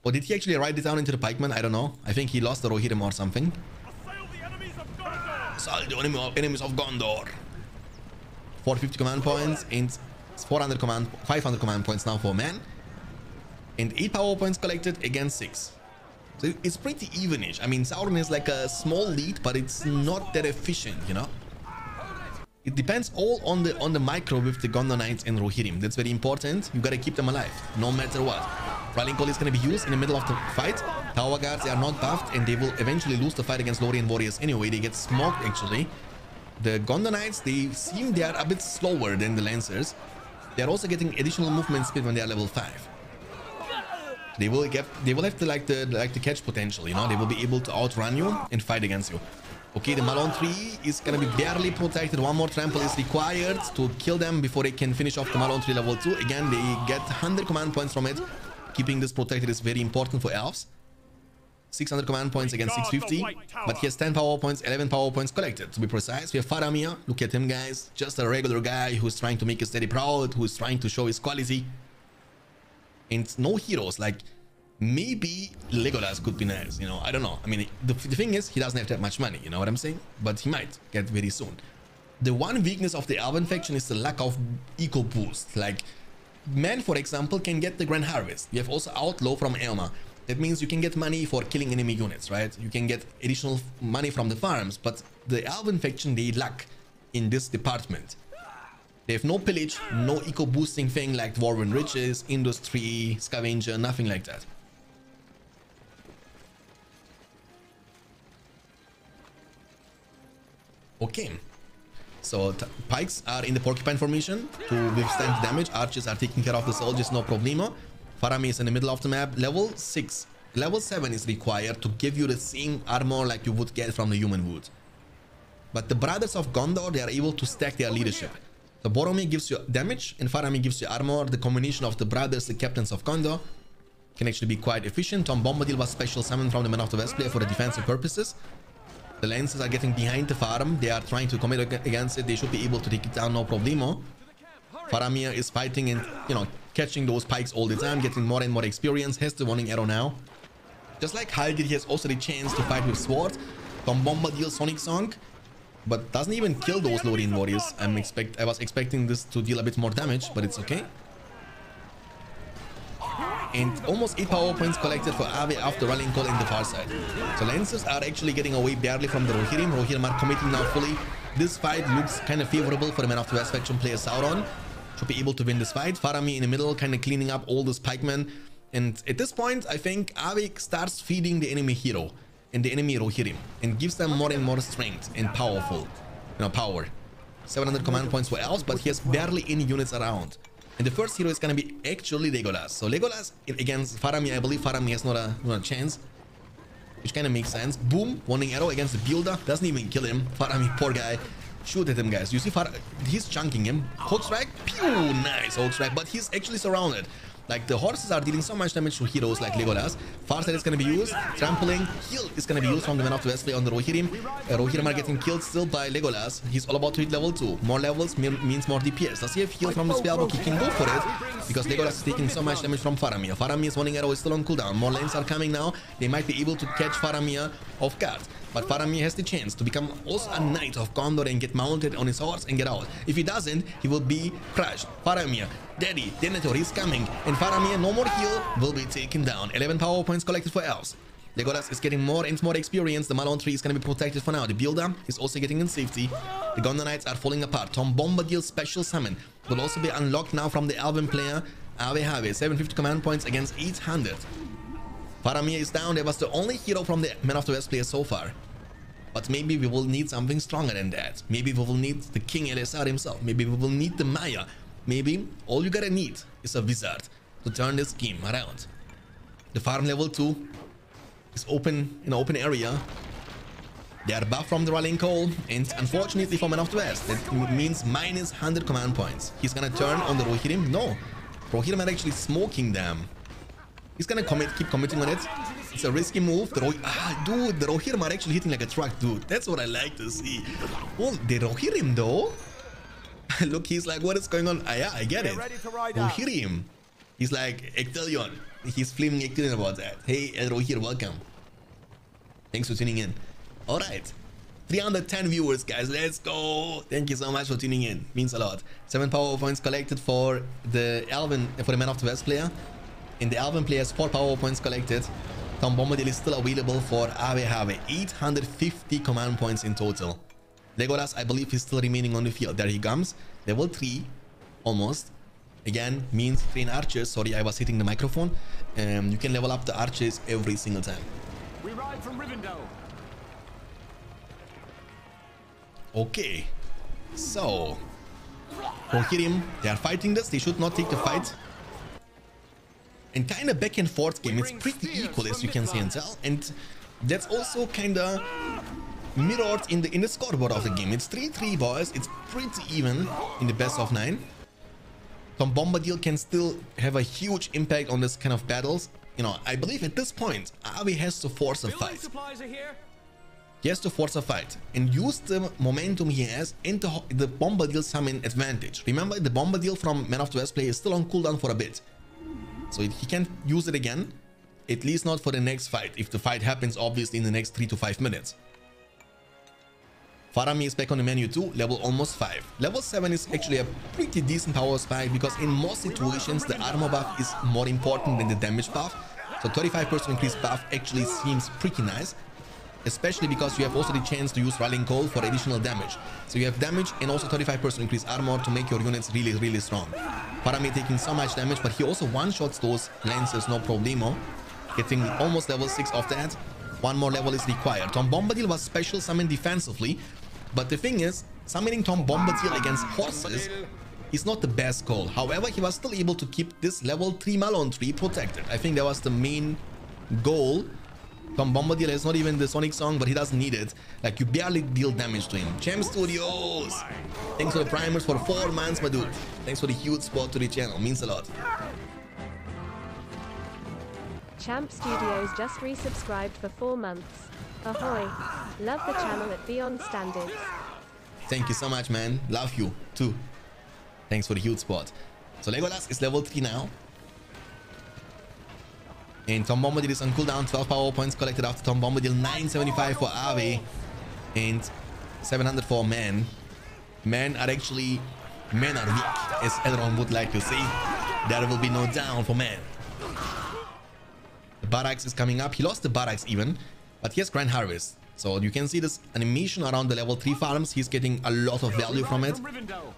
Or did he actually ride it down into the pikeman? I don't know. I think he lost the Rohirrim or something. Assail the enemies of Gondor! Assail the enemies of Gondor! 450 command points and 500 command points now for Man. And 8 power points collected against 6. So it's pretty evenish. I mean, Sauron is like a small lead, but it's not that efficient, you know? It depends all on the micro with the Gondor Knights and Rohirrim. That's very important. You gotta keep them alive, no matter what. Rallying Call is gonna be used in the middle of the fight. Tower guards, they are not buffed, and they will eventually lose the fight against Lorien warriors anyway. They get smoked, actually. The Gondor Knights, they seem they are a bit slower than the Lancers. They are also getting additional movement speed when they are level 5. They will have the catch potential, you know. They will be able to outrun you and fight against you. Okay, the Mallorn tree is gonna be barely protected. One more trample is required to kill them before they can finish off the Mallorn tree level 2. Again, they get 100 command points from it. Keeping this protected is very important for elves. 600 command points against 650, but he has 10 power points, 11 power points collected, to be precise. We have Faramir. Look at him, guys. Just a regular guy who's trying to make his daddy proud, who's trying to show his quality. And no heroes. Like, maybe Legolas could be nice, you know. I don't know. I mean, the thing is, he doesn't have that much money, you know what I'm saying? But he might get very soon. The one weakness of the Elven faction is the lack of eco boost. Like, Man, for example, can get the Grand Harvest. You have also Outlaw from Elma. That means you can get money for killing enemy units, right? You can get additional money from the farms. But the Elven faction, they lack in this department. They have no pillage, no eco-boosting thing like Dwarven Riches, Industry, Scavenger, nothing like that. Okay. So, pikes are in the porcupine formation to withstand damage. Archers are taking care of the soldiers, no problemo. Faramir is in the middle of the map, level 6. Level 7 is required to give you the same armor like you would get from the human wood. But the Brothers of Gondor, they are able to stack their leadership. The Boromir gives you damage and Faramir gives you armor. The combination of the Brothers, the Captains of Gondor, can actually be quite efficient. Tom Bombadil was special summoned from the Man of the West player for the defensive purposes. The Lances are getting behind the farm. They are trying to commit against it. They should be able to take it down, no problemo. Faramir is fighting and, you know, catching those pikes all the time, getting more and more experience. Has the warning arrow now. Just like Haldir, he has also the chance to fight with sword. Tom Bombadil, Sonic Song, but doesn't even kill those Lorien warriors. I was expecting this to deal a bit more damage, but it's okay. And almost 8 power points collected for Ave after rallying call in the far side. So Lancers are actually getting away barely from the Rohirrim. Rohirrim are committing now fully. This fight looks kind of favorable for the Man of the West faction player Sauron. Should be able to win this fight. Faramir in the middle, kind of cleaning up all the pikemen. And at this point, I think Ave starts feeding the enemy hero and the enemy Rohirrim and gives them more and more strength and power. 700 command points for elves, but he has barely any units around. And the first hero is going to be actually Legolas. So Legolas against Faramir, I believe Faramir has not a chance, which kind of makes sense. Boom, warning arrow against the builder. Doesn't even kill him. Faramir, poor guy. Shoot at him, guys. You see, he's chunking him. Hulk strike. Pew, nice Hulk strike. But he's actually surrounded. Like, the horses are dealing so much damage to heroes like Legolas. Farsight is going to be used. Trampling. Heal is going to be used from the Man of the West play on the Rohirrim. Rohirrim are getting killed still by Legolas. He's all about to hit level 2. More levels means more DPS. Does he have heal from the spellbook? He can go for it, because Legolas is taking so much damage from Faramir. Faramir's warning arrow is still on cooldown. More lanes are coming now. They might be able to catch Faramir off guard. But Faramir has the chance to become also a knight of Gondor and get mounted on his horse and get out. If he doesn't, he will be crushed. Faramir, Daddy, Denethor is coming. And Faramir, no more heal, will be taken down. 11 power points collected for elves. Legolas is getting more and more experience. The Mallorn tree is going to be protected for now. The builder is also getting in safety. The Gondor Knights are falling apart. Tom Bombadil's special summon will also be unlocked now from the Elven player. Ave Havi, 750 command points against 800. Faramir is down. That was the only hero from the Man of the West player so far. But maybe we will need something stronger than that. Maybe we will need the King Elessar himself. Maybe we will need the Maya. Maybe all you gotta need is a wizard to turn this game around. The farm level 2 is open in an open area. They are buffed from the rallying call. And unfortunately for Man of the West, that means minus 100 command points. He's gonna turn on the Rohirrim. No. Rohirrim are actually smoking them. He's gonna keep committing on it. It's a risky move. Dude, the Rohirrim are actually hitting like a truck, dude. That's what I like to see. Well, the Rohirrim, though. Look, he's like, what is going on? Yeah, I get it. Rohirrim. He's like, Ecthelion. He's flaming Ecthelion about that. Hey, Rohirrim, welcome. Thanks for tuning in. All right. 310 viewers, guys. Let's go. Thank you so much for tuning in. Means a lot. 7 power points collected for the Elven, for the Man of the West player. In the Elven players, 4 power points collected. Tom Bombadil is still available for Ave Havi. 850 command points in total. Legolas, I believe, is still remaining on the field. There he comes. Level 3, almost. Again, means train archers. Sorry, I was hitting the microphone. You can level up the archers every single time. We ride from Rivendell. Okay. So, Rohirrim, they are fighting this. They should not take the fight. And kind of back and forth game. It's pretty equal, as you can see and tell. And that's also kind of mirrored in the scoreboard of the game. It's 3-3, boys. It's pretty even in the best of 9. Tom Bombadil can still have a huge impact on this kind of battles. You know, I believe at this point, Ave has to force a fight. He has to force a fight and use the momentum he has and the Bombadil summon advantage. Remember, the Bombadil from Man of the West play is still on cooldown for a bit. So he can't use it again, at least not for the next fight, if the fight happens, obviously, in the next 3 to 5 minutes. Faramir is back on the menu too, level almost 5. Level 7 is actually a pretty decent power spike, because in most situations, the armor buff is more important than the damage buff. So 35% increased buff actually seems pretty nice, especially because you have also the chance to use Rallying Call for additional damage. So you have damage and also 35% increased armor to make your units really, really strong. Faramir taking so much damage, but he also one-shots those Lancers, no problemo. Getting almost level 6 of that. One more level is required. Tom Bombadil was special summoned defensively, but the thing is, summoning Tom Bombadil against horses is not the best call. However, he was still able to keep this level 3 Mallorn tree protected. I think that was the main goal. Tom Bombadil is not even the Sonic song, but he doesn't need it. Like, you barely deal damage to him. Gem Studios! Thanks for the primers for 4 months, my dude. Thanks for the huge support to the channel. Means a lot. Champ Studios just resubscribed for 4 months. Ahoy. Love the channel at Beyond Standards. Thank you so much, man. Love you, too. Thanks for the huge support. So Legolas is level 3 now. And Tom Bombadil is on cooldown. 12 power points collected after Tom Bombadil. 975 for Ave. And 700 for men. Men are weak, as Elrond would like to see. There will be no down for men. The barracks is coming up. He lost the barracks even. But he has Grand Harvest. So you can see this animation around the level 3 farms. He's getting a lot of value from it.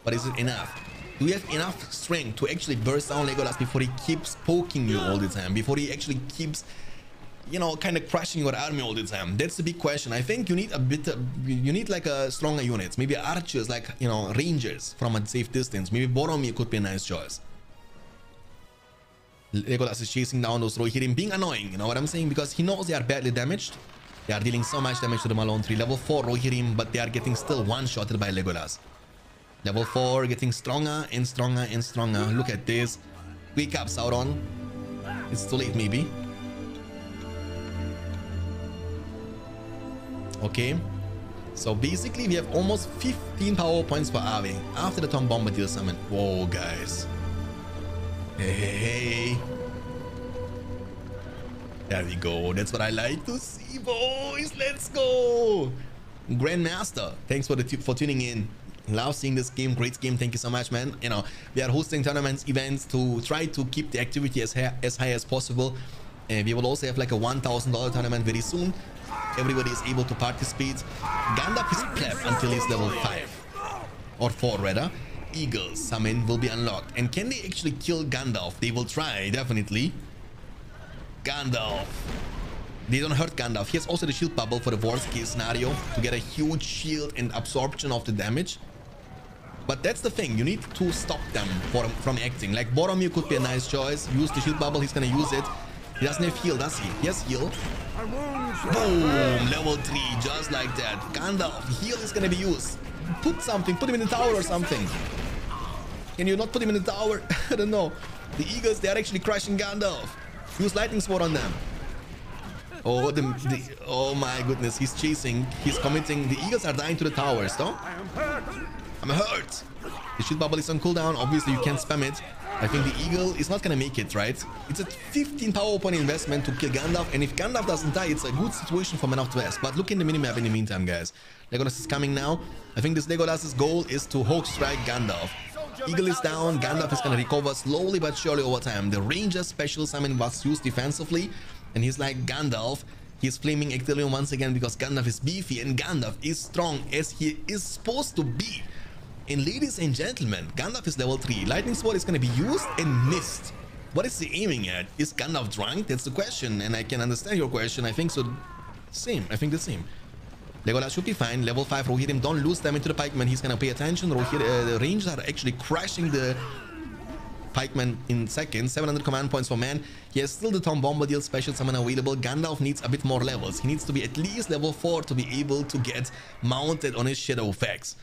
But is it enough? Do we have enough strength to actually burst down Legolas before he keeps poking you all the time? Before he actually keeps, you know, kind of crushing your army all the time? That's the big question. I think you need a bit of, you need like a stronger unit. Maybe archers, like, you know, rangers from a safe distance. Maybe Boromir could be a nice choice. Legolas is chasing down those Rohirrim, being annoying, you know what I'm saying? Because he knows they are badly damaged. They are dealing so much damage to the Mallorn 3. Level 4 Rohirrim, but they are getting still one-shotted by Legolas. Level 4 getting stronger and stronger and stronger. Look at this. Wake up, Sauron. It's too late, maybe. Okay. So basically, we have almost 15 power points per Ave after the Tom Bombadil summon. Whoa, guys. Hey. There we go. That's what I like to see, boys. Let's go. Grandmaster, thanks for tuning in. Love seeing this game. Great game. Thank you so much, man. You know, we are hosting tournaments, events to try to keep the activity as high as possible. And we will also have like a $1,000 tournament very soon. Everybody is able to participate. Gandalf is pleb until he's level 5. Or 4, rather. Eagles summon will be unlocked. And can they actually kill Gandalf? They will try, definitely. Gandalf. They don't hurt Gandalf. He has also the shield bubble for the worst case scenario to get a huge shield and absorption of the damage. But that's the thing. You need to stop them from acting. Like Boromir could be a nice choice. Use the shield bubble. He's going to use it. He doesn't have heal, does he? He has heal. Boom! Level 3. Just like that. Gandalf. Heal is going to be used. Put something. Put him in the tower or something. Can you not put him in the tower? I don't know. The eagles, they are actually crushing Gandalf. Use lightning sword on them. Oh, oh my goodness. He's chasing. He's committing. The eagles are dying to the towers, though. I'm hurt. The shield bubble is on cooldown. Obviously, you can't spam it. I think the eagle is not going to make it, right? It's a 15 power point investment to kill Gandalf. And if Gandalf doesn't die, it's a good situation for Men of the West. But look in the minimap in the meantime, guys. Legolas is coming now. I think this Legolas's goal is to Hulk strike Gandalf. Eagle is down. Gandalf is going to recover slowly but surely over time. The Ranger special summon was used defensively. And he's like Gandalf. He's flaming Ecthelion once again because Gandalf is beefy. And Gandalf is strong as he is supposed to be. And ladies and gentlemen, Gandalf is level 3. Lightning sword is going to be used and missed. What is he aiming at? Is Gandalf drunk? That's the question. And I can understand your question. I think so. Same. I think the same. Legolas should be fine. Level 5 Rohirrim. Don't lose damage to the pikeman. He's going to pay attention. The Rangers are actually crashing the pikeman in seconds. 700 command points for man. He has still the Tom Bombadil special summon available. Gandalf needs a bit more levels. He needs to be at least level 4 to be able to get mounted on his Shadowfax.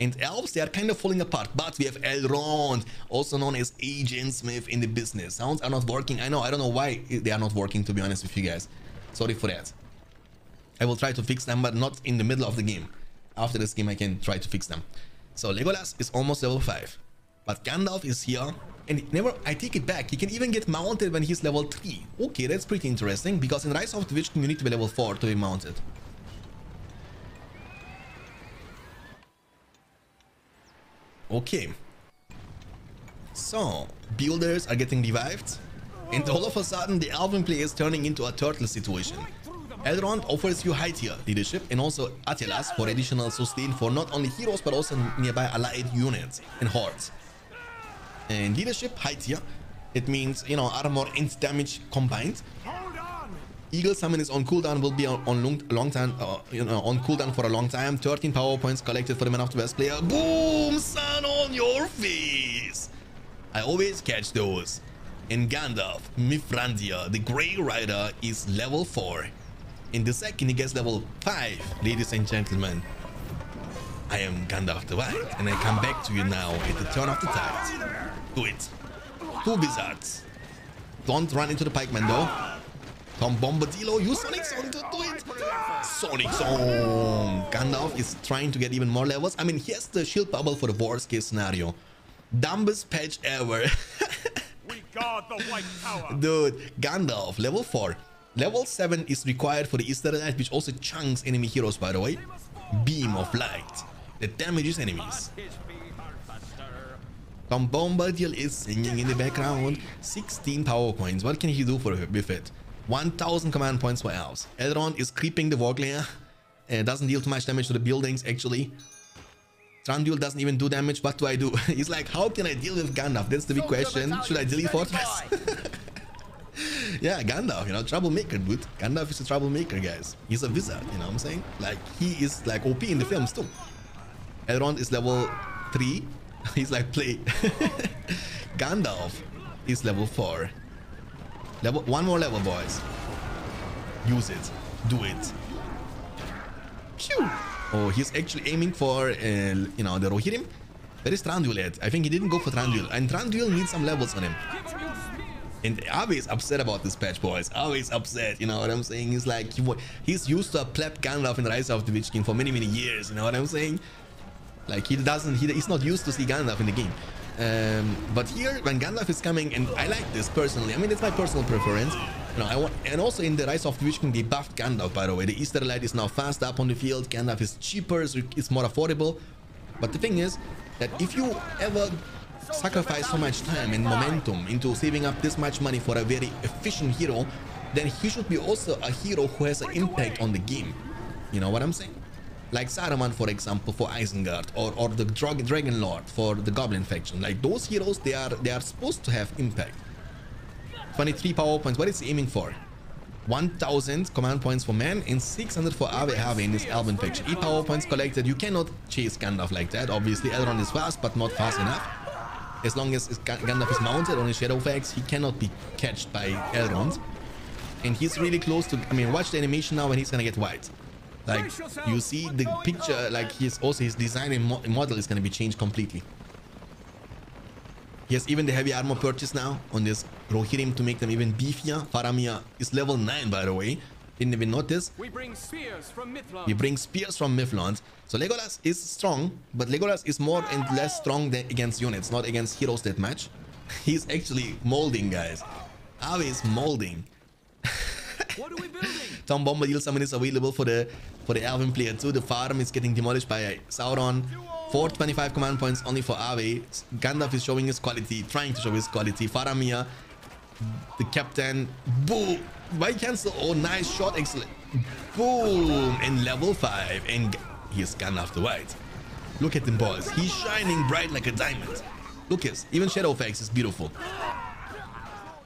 And elves, they are kind of falling apart. But we have Elrond, also known as Agent Smith in the business. Sounds are not working. I know. I don't know why they are not working, to be honest with you guys. Sorry for that. I will try to fix them, but not in the middle of the game. After this game, I can try to fix them. So Legolas is almost level 5. But Gandalf is here. And never, I take it back. He can even get mounted when he's level 3. Okay, that's pretty interesting. Because in Rise of the Witch King, you need to be level 4 to be mounted. Okay, so builders are getting revived, and all of a sudden the elven play is turning into a turtle situation. Elrond offers you high tier leadership and also Atelas for additional sustain for not only heroes but also nearby allied units and hordes. And leadership high tier, it means, you know, armor and damage combined. Eagle summon is on cooldown, will be on cooldown for a long time. 13 power points collected for the Man of the West player. Boom, sun on your face. I always catch those. In Gandalf, Mithrandir, the Grey Rider, is level 4. In the second, he gets level 5, ladies and gentlemen. I am Gandalf the White, and I come back to you now at the turn of the tide. Do it. Two wizards. Don't run into the pikeman, though. Tom Bombadillo, use Sonic Zone to do it. Sonic Zone. Gandalf is trying to get even more levels. I mean, he has the shield bubble for the worst case scenario. Dumbest patch ever. We guard the White Tower. Dude, Gandalf, level 4. Level 7 is required for the Easter Knight, which also chunks enemy heroes, by the way. Beam of Light that damages enemies. Tom Bombadil is singing in the background. 16 power points. What can he do with it? 1000 command points for elves. Elrond is creeping the Warglair. Doesn't deal too much damage to the buildings, actually. Tranduil doesn't even do damage. What do I do? He's like, how can I deal with Gandalf? That's the big question. Should I delete Fortress? Yeah, Gandalf, you know, troublemaker, dude. Gandalf is a troublemaker, guys. He's a wizard, you know what I'm saying? Like, he is, like, OP in the films, too. Elrond is level 3. He's like, play. Gandalf is level 4. Level, one more level, boys. Use it. Do it. Phew. Oh, he's actually aiming for, you know, the Rohirrim. Where is Tranduil at? I think he didn't go for Tranduil. And Tranduil needs some levels on him. And Ave is upset about this patch, boys. Ave is upset, you know what I'm saying? He's like, he's used to a pleb Gandalf in Rise of the Witch King for many, many years, you know what I'm saying? Like, he's not used to see Gandalf in the game. But here, when Gandalf is coming, and I like this personally, I mean, it's my personal preference. You know, and also in the Rise of the Witch King, they buffed Gandalf, by the way. The Easter Light is now faster up on the field. Gandalf is cheaper, it's more affordable. But the thing is that if you ever sacrifice so much time and momentum into saving up this much money for a very efficient hero, then he should be also a hero who has an impact on the game. You know what I'm saying? Like Saruman, for example, for Isengard, or the Dragon Lord for the Goblin faction. Like those heroes, they are supposed to have impact. 23 power points. What is he aiming for? 1000 command points for man and 600 for Ave Havi in this Elven faction. 8 power points collected. You cannot chase Gandalf like that. Obviously, Elrond is fast, but not fast enough. As long as Gandalf is mounted on his Shadowfax, he cannot be catched by Elrond. And he's really close to... I mean, watch the animation now when he's gonna get white. Like, you see the picture, like, his design and model is gonna be changed completely. He has even the heavy armor purchase now on this Rohirrim to make them even beefier. Faramir is level 9, by the way. Didn't even notice. We bring spears from Mithlond. So Legolas is strong, but Legolas is more and less strong than against units, not against heroes that much. He's actually molding, guys. Ave is molding. What are we building? Tom Bombadil summon is available for the Elven player too. The farm is getting demolished by Sauron. 425 command points only for Ave. Gandalf is showing his quality, trying to show his quality. Faramir, the captain. Boo! Why cancel? Oh, nice shot. Excellent. Boom! And level 5. And he's Gandalf the White. Look at them, boys. He's shining bright like a diamond. Look at this. Even Shadowfax is beautiful.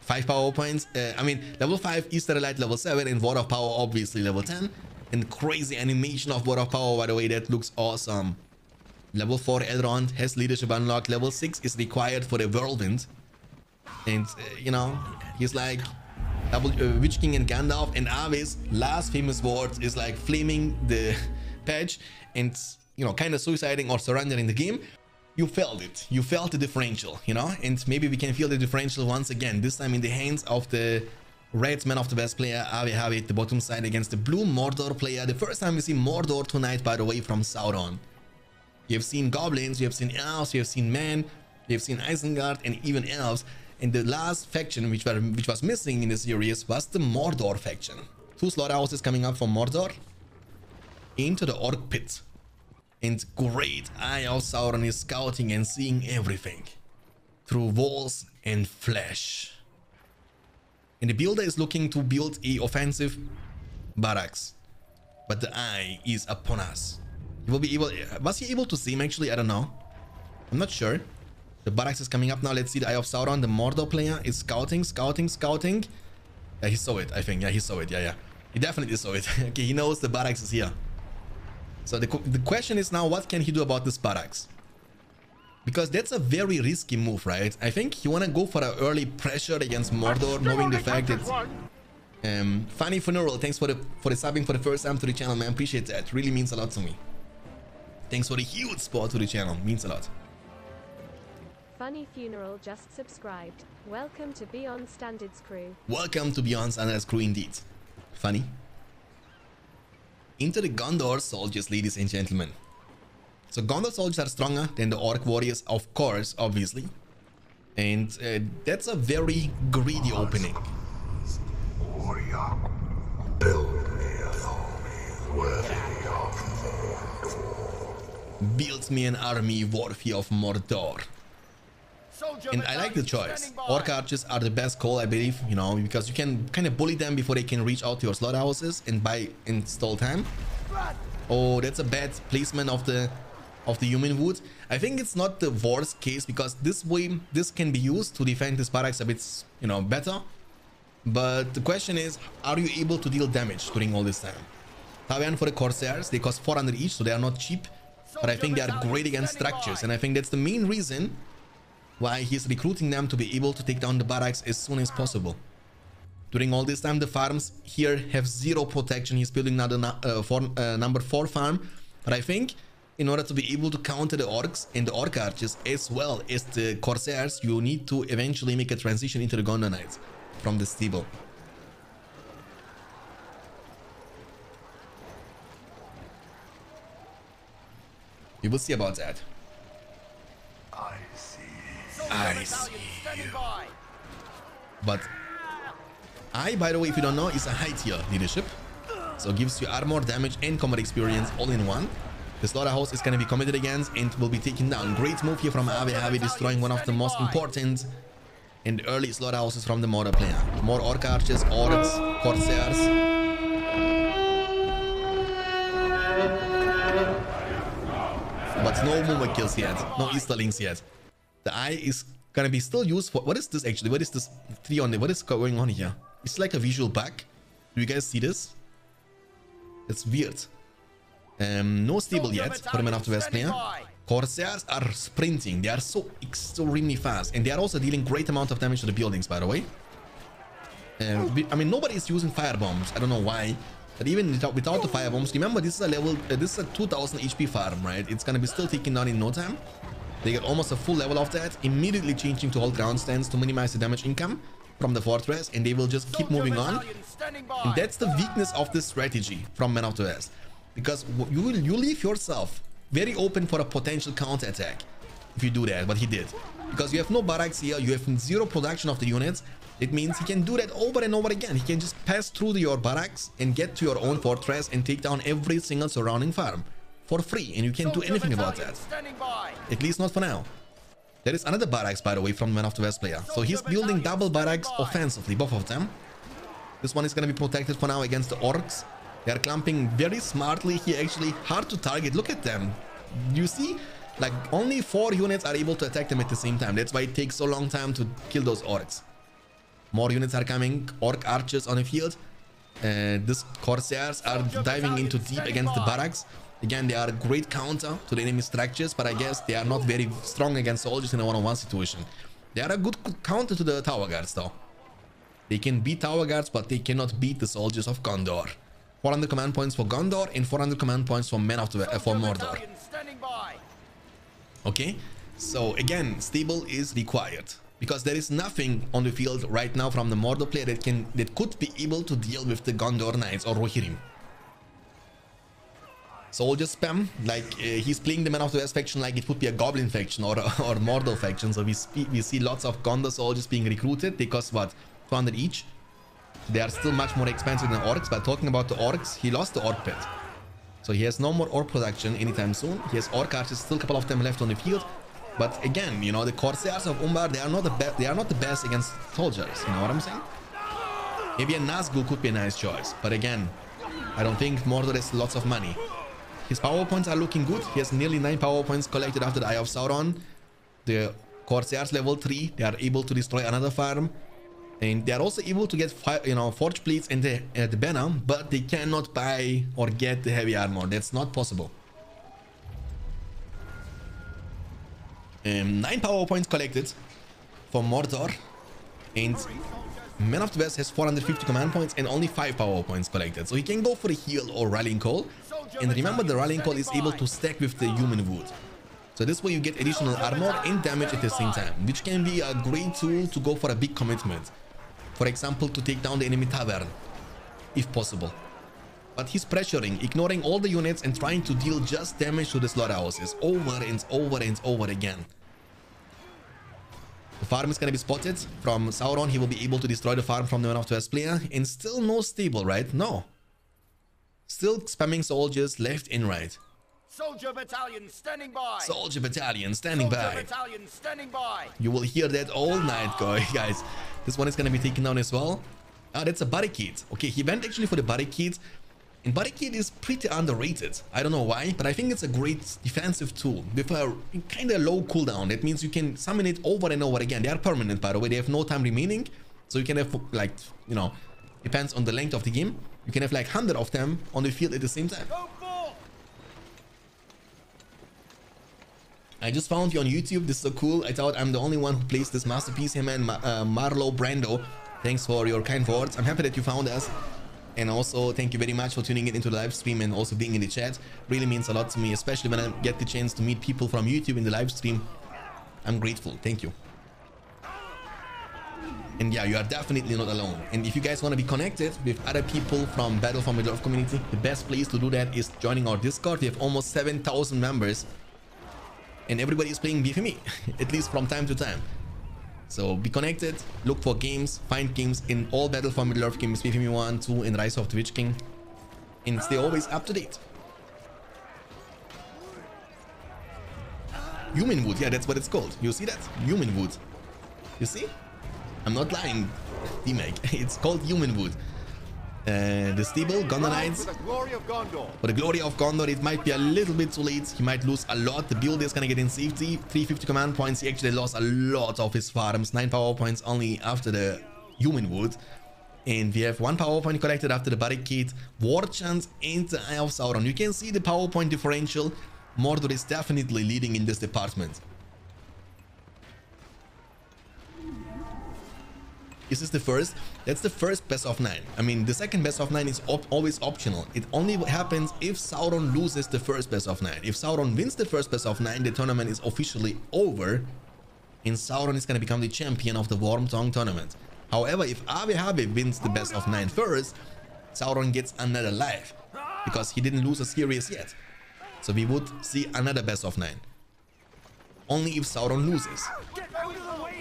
5 power points. I mean, level 5, Easter Light level 7, and Word of Power, obviously, level 10. And crazy animation of Word of Power, by the way. That looks awesome. Level 4, Elrond has leadership unlocked. Level 6 is required for the Whirlwind. And, you know, he's like... Witch King and Gandalf, and Ave's last famous words is like flaming the patch and, you know, kind of suiciding or surrendering the game. You felt it. You felt the differential, you know, and maybe we can feel the differential once again, this time in the hands of the Reds man of the best player, Ave Havi at the bottom side against the blue Mordor player. The first time we see Mordor tonight, by the way, from Sauron. You have seen goblins, you have seen elves, you have seen men, you have seen Isengard and even elves. And the last faction which was missing in the series was the Mordor faction. 2 slaughterhouses coming up from Mordor into the Orc Pit. And great eye of Sauron is scouting and seeing everything through walls and flesh. And the builder is looking to build a offensive barracks, but the eye is upon us. He will be able. Was he able to see him actually? I don't know. I'm not sure. The barracks is coming up now. Let's see the Eye of Sauron. The Mordor player is scouting. Yeah, he saw it, I think. Yeah, he saw it. Yeah. He definitely saw it. Okay, he knows the barracks is here. So the question is now, what can he do about this barracks? Because that's a very risky move, right? I think you want to go for an early pressure against Mordor, knowing the fact that... Funny Funeral, thanks for the subbing for the first time to the channel, man. Appreciate that. Really means a lot to me. Thanks for the huge support to the channel. Means a lot. Funny Funeral just subscribed. Welcome to Beyond Standards crew. Welcome to Beyond Standards crew indeed. Funny. Into the Gondor soldiers, ladies and gentlemen. So Gondor soldiers are stronger than the Orc warriors, of course, obviously. And that's a very greedy opening. Build me an army worthy of Mordor. And I like the choice. Orc archers are the best call, I believe, you know, because you can kind of bully them before they can reach out to your slaughterhouses and buy and stall time. Oh, that's a bad placement of the human wood. I think it's not the worst case, because this way this can be used to defend the Sparraks a bit, you know, better. But the question is, are you able to deal damage during all this time? Tavern for the Corsairs, they cost 400 each, so they are not cheap. But I think they are great against structures, and I think that's the main reason why he's recruiting them, to be able to take down the barracks as soon as possible. During all this time, the farms here have zero protection. He's building another number 4 farm. But I think in order to be able to counter the orcs and the orc archers as well as the corsairs, you need to eventually make a transition into the Gondor Knights from the stable. You will see about that. I see you. But I, by the way, if you don't know, is a high tier leadership. So it gives you armor, damage and combat experience all in one. The slaughterhouse is going to be committed against and will be taken down. Great move here from Ave Havi, destroying one of the most important and early slaughterhouses from the Mordor player. More orc archers, orcs, corsairs. But no mover kills yet, no Easterlings yet. The eye is gonna be still used for... What is this actually? What is this three on there? What is going on here? It's like a visual bug. Do you guys see this? It's weird. No stable yet for the Man of the West player. Corsairs are sprinting. They are so extremely fast. And they are also dealing great amount of damage to the buildings, by the way. I mean, nobody is using firebombs. I don't know why. But even without the firebombs, remember, this is a level, this is a 2000 HP farm, right? It's gonna be still taken down in no time. They get almost a full level of that, immediately changing to hold ground stance to minimize the damage income from the fortress, and they will just keep moving on. And that's the weakness of this strategy from Man of the West, because you leave yourself very open for a potential counter attack if you do that. But he did, because you have no barracks here, you have zero production of the units. It means he can do that over and over again. He can just pass through your barracks and get to your own fortress and take down every single surrounding farm for free, and you can't do anything about that. At least not for now. There is another barracks, by the way, from Man of the West player. So he's building double barracks offensively, both of them. This one is going to be protected for now against the orcs. They are clumping very smartly here, actually. Hard to target. Look at them. You see? Like, only 4 units are able to attack them at the same time. That's why it takes so long time to kill those orcs. More units are coming, orc archers on the field. These corsairs are diving into deep against the barracks. Again, they are a great counter to the enemy structures, but I guess they are not very strong against soldiers in a one-on-one situation. They are a good counter to the tower guards, though. They can beat tower guards, but they cannot beat the soldiers of Gondor. 400 command points for Gondor and 400 command points for Mordor. Okay, so again, stable is required, because there is nothing on the field right now from the Mordor player that could be able to deal with the Gondor Knights or Rohirrim. Soldier spam, like he's playing the Man of the West faction like it would be a Goblin faction or Mordor faction. So we see lots of Gondor soldiers being recruited. They cost what, 200 each? They are still much more expensive than orcs. But talking about the orcs, he lost the orc pet, so he has no more orc production anytime soon. He has orc archers, still a couple of them left on the field. But again, you know, the Corsairs of Umbar, they are not the best against soldiers, you know what I'm saying? Maybe a Nazgul could be a nice choice, but again, I don't think Mordor has lots of money. His power points are looking good. He has nearly 9 power points collected after the Eye of Sauron. The Corsairs level 3, they are able to destroy another farm. And they are also able to get, you know, forge plates and the banner, but they cannot buy or get the heavy armor. That's not possible. 9 power points collected for Mordor, and Man of the West has 450 command points and only 5 power points collected. So he can go for a heal or rallying call, and remember the rallying call is able to stack with the human wood. So this way you get additional armor and damage at the same time, which can be a great tool to go for a big commitment. For example, to take down the enemy tavern, if possible. But he's pressuring, ignoring all the units and trying to deal just damage to the slaughterhouses over and over and over again. The farm is going to be spotted from Sauron. He will be able to destroy the farm from the Man of the West player. And still no stable, right? No. Still spamming soldiers left and right. Soldier battalion standing by. Soldier battalion standing by. You will hear that all night, guys. This one is going to be taken down as well. Ah, that's a barricade. Okay, he went actually for the barricade. And barricade is pretty underrated. I don't know why, but I think it's a great defensive tool with a kind of low cooldown. That means you can summon it over and over again. They are permanent, by the way. They have no time remaining. So you can have, like, you know, depends on the length of the game. You can have like 100 of them on the field at the same time. I just found you on YouTube. This is so cool. I thought I'm the only one who plays this masterpiece. Hey man, Marlo Brando, thanks for your kind words. I'm happy that you found us. And also, thank you very much for tuning in into the live stream and also being in the chat. Really means a lot to me, especially when I get the chance to meet people from YouTube in the live stream. I'm grateful. Thank you. And yeah, you are definitely not alone. And if you guys want to be connected with other people from Battle for Middle-earth community, the best place to do that is joining our Discord. We have almost 7,000 members. And everybody is playing BFME, at least from time to time. So be connected, look for games, find games in all Battle for Middle-earth games, BFME1, 2 and Rise of the Witch King, and stay always up to date. Human wood, yeah, that's what it's called. You see that? Human wood. You see? I'm not lying, D-Mac. It's called human wood. The stable, Gondorites. For the glory of Gondor, it might be a little bit too late. He might lose a lot. The builder is going to get in safety. 350 command points. He actually lost a lot of his farms. 9 power points only after the human wood. And we have 1 power point collected after the barricade. War Chant and the Eye of Sauron. You can see the power point differential. Mordor is definitely leading in this department. Is this the first? That's the first best of 9. I mean, the second best of 9 is always optional. It only happens if Sauron loses the first best of 9. If Sauron wins the first best of 9, the tournament is officially over. And Sauron is going to become the champion of the Warm Tongue tournament. However, if Ave Havi wins the best of 9 first, Sauron gets another life. Because he didn't lose a series yet. So we would see another best of 9. Only if Sauron loses.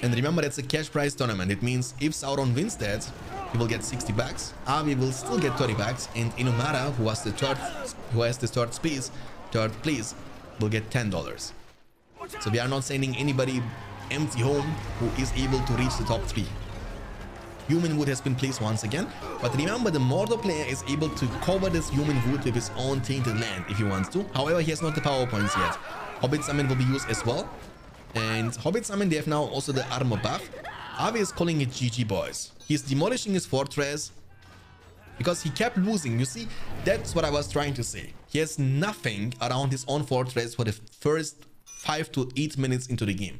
And remember, that's a cash prize tournament. It means if Sauron wins that, he will get 60 bucks. Avi will still get 30 bucks. And Inomara, who has the third place, will get $10. So we are not sending anybody empty home who is able to reach the top 3. Human wood has been placed once again. But remember, the Mordor player is able to cover this human wood with his own tainted land if he wants to. However, he has not the power points yet. Hobbit Summon will be used as well. And Hobbit Summon, they have now also the armor buff. Avi is calling it GG, boys. He's demolishing his fortress because he kept losing. You see, that's what I was trying to say. He has nothing around his own fortress for the first 5 to 8 minutes into the game.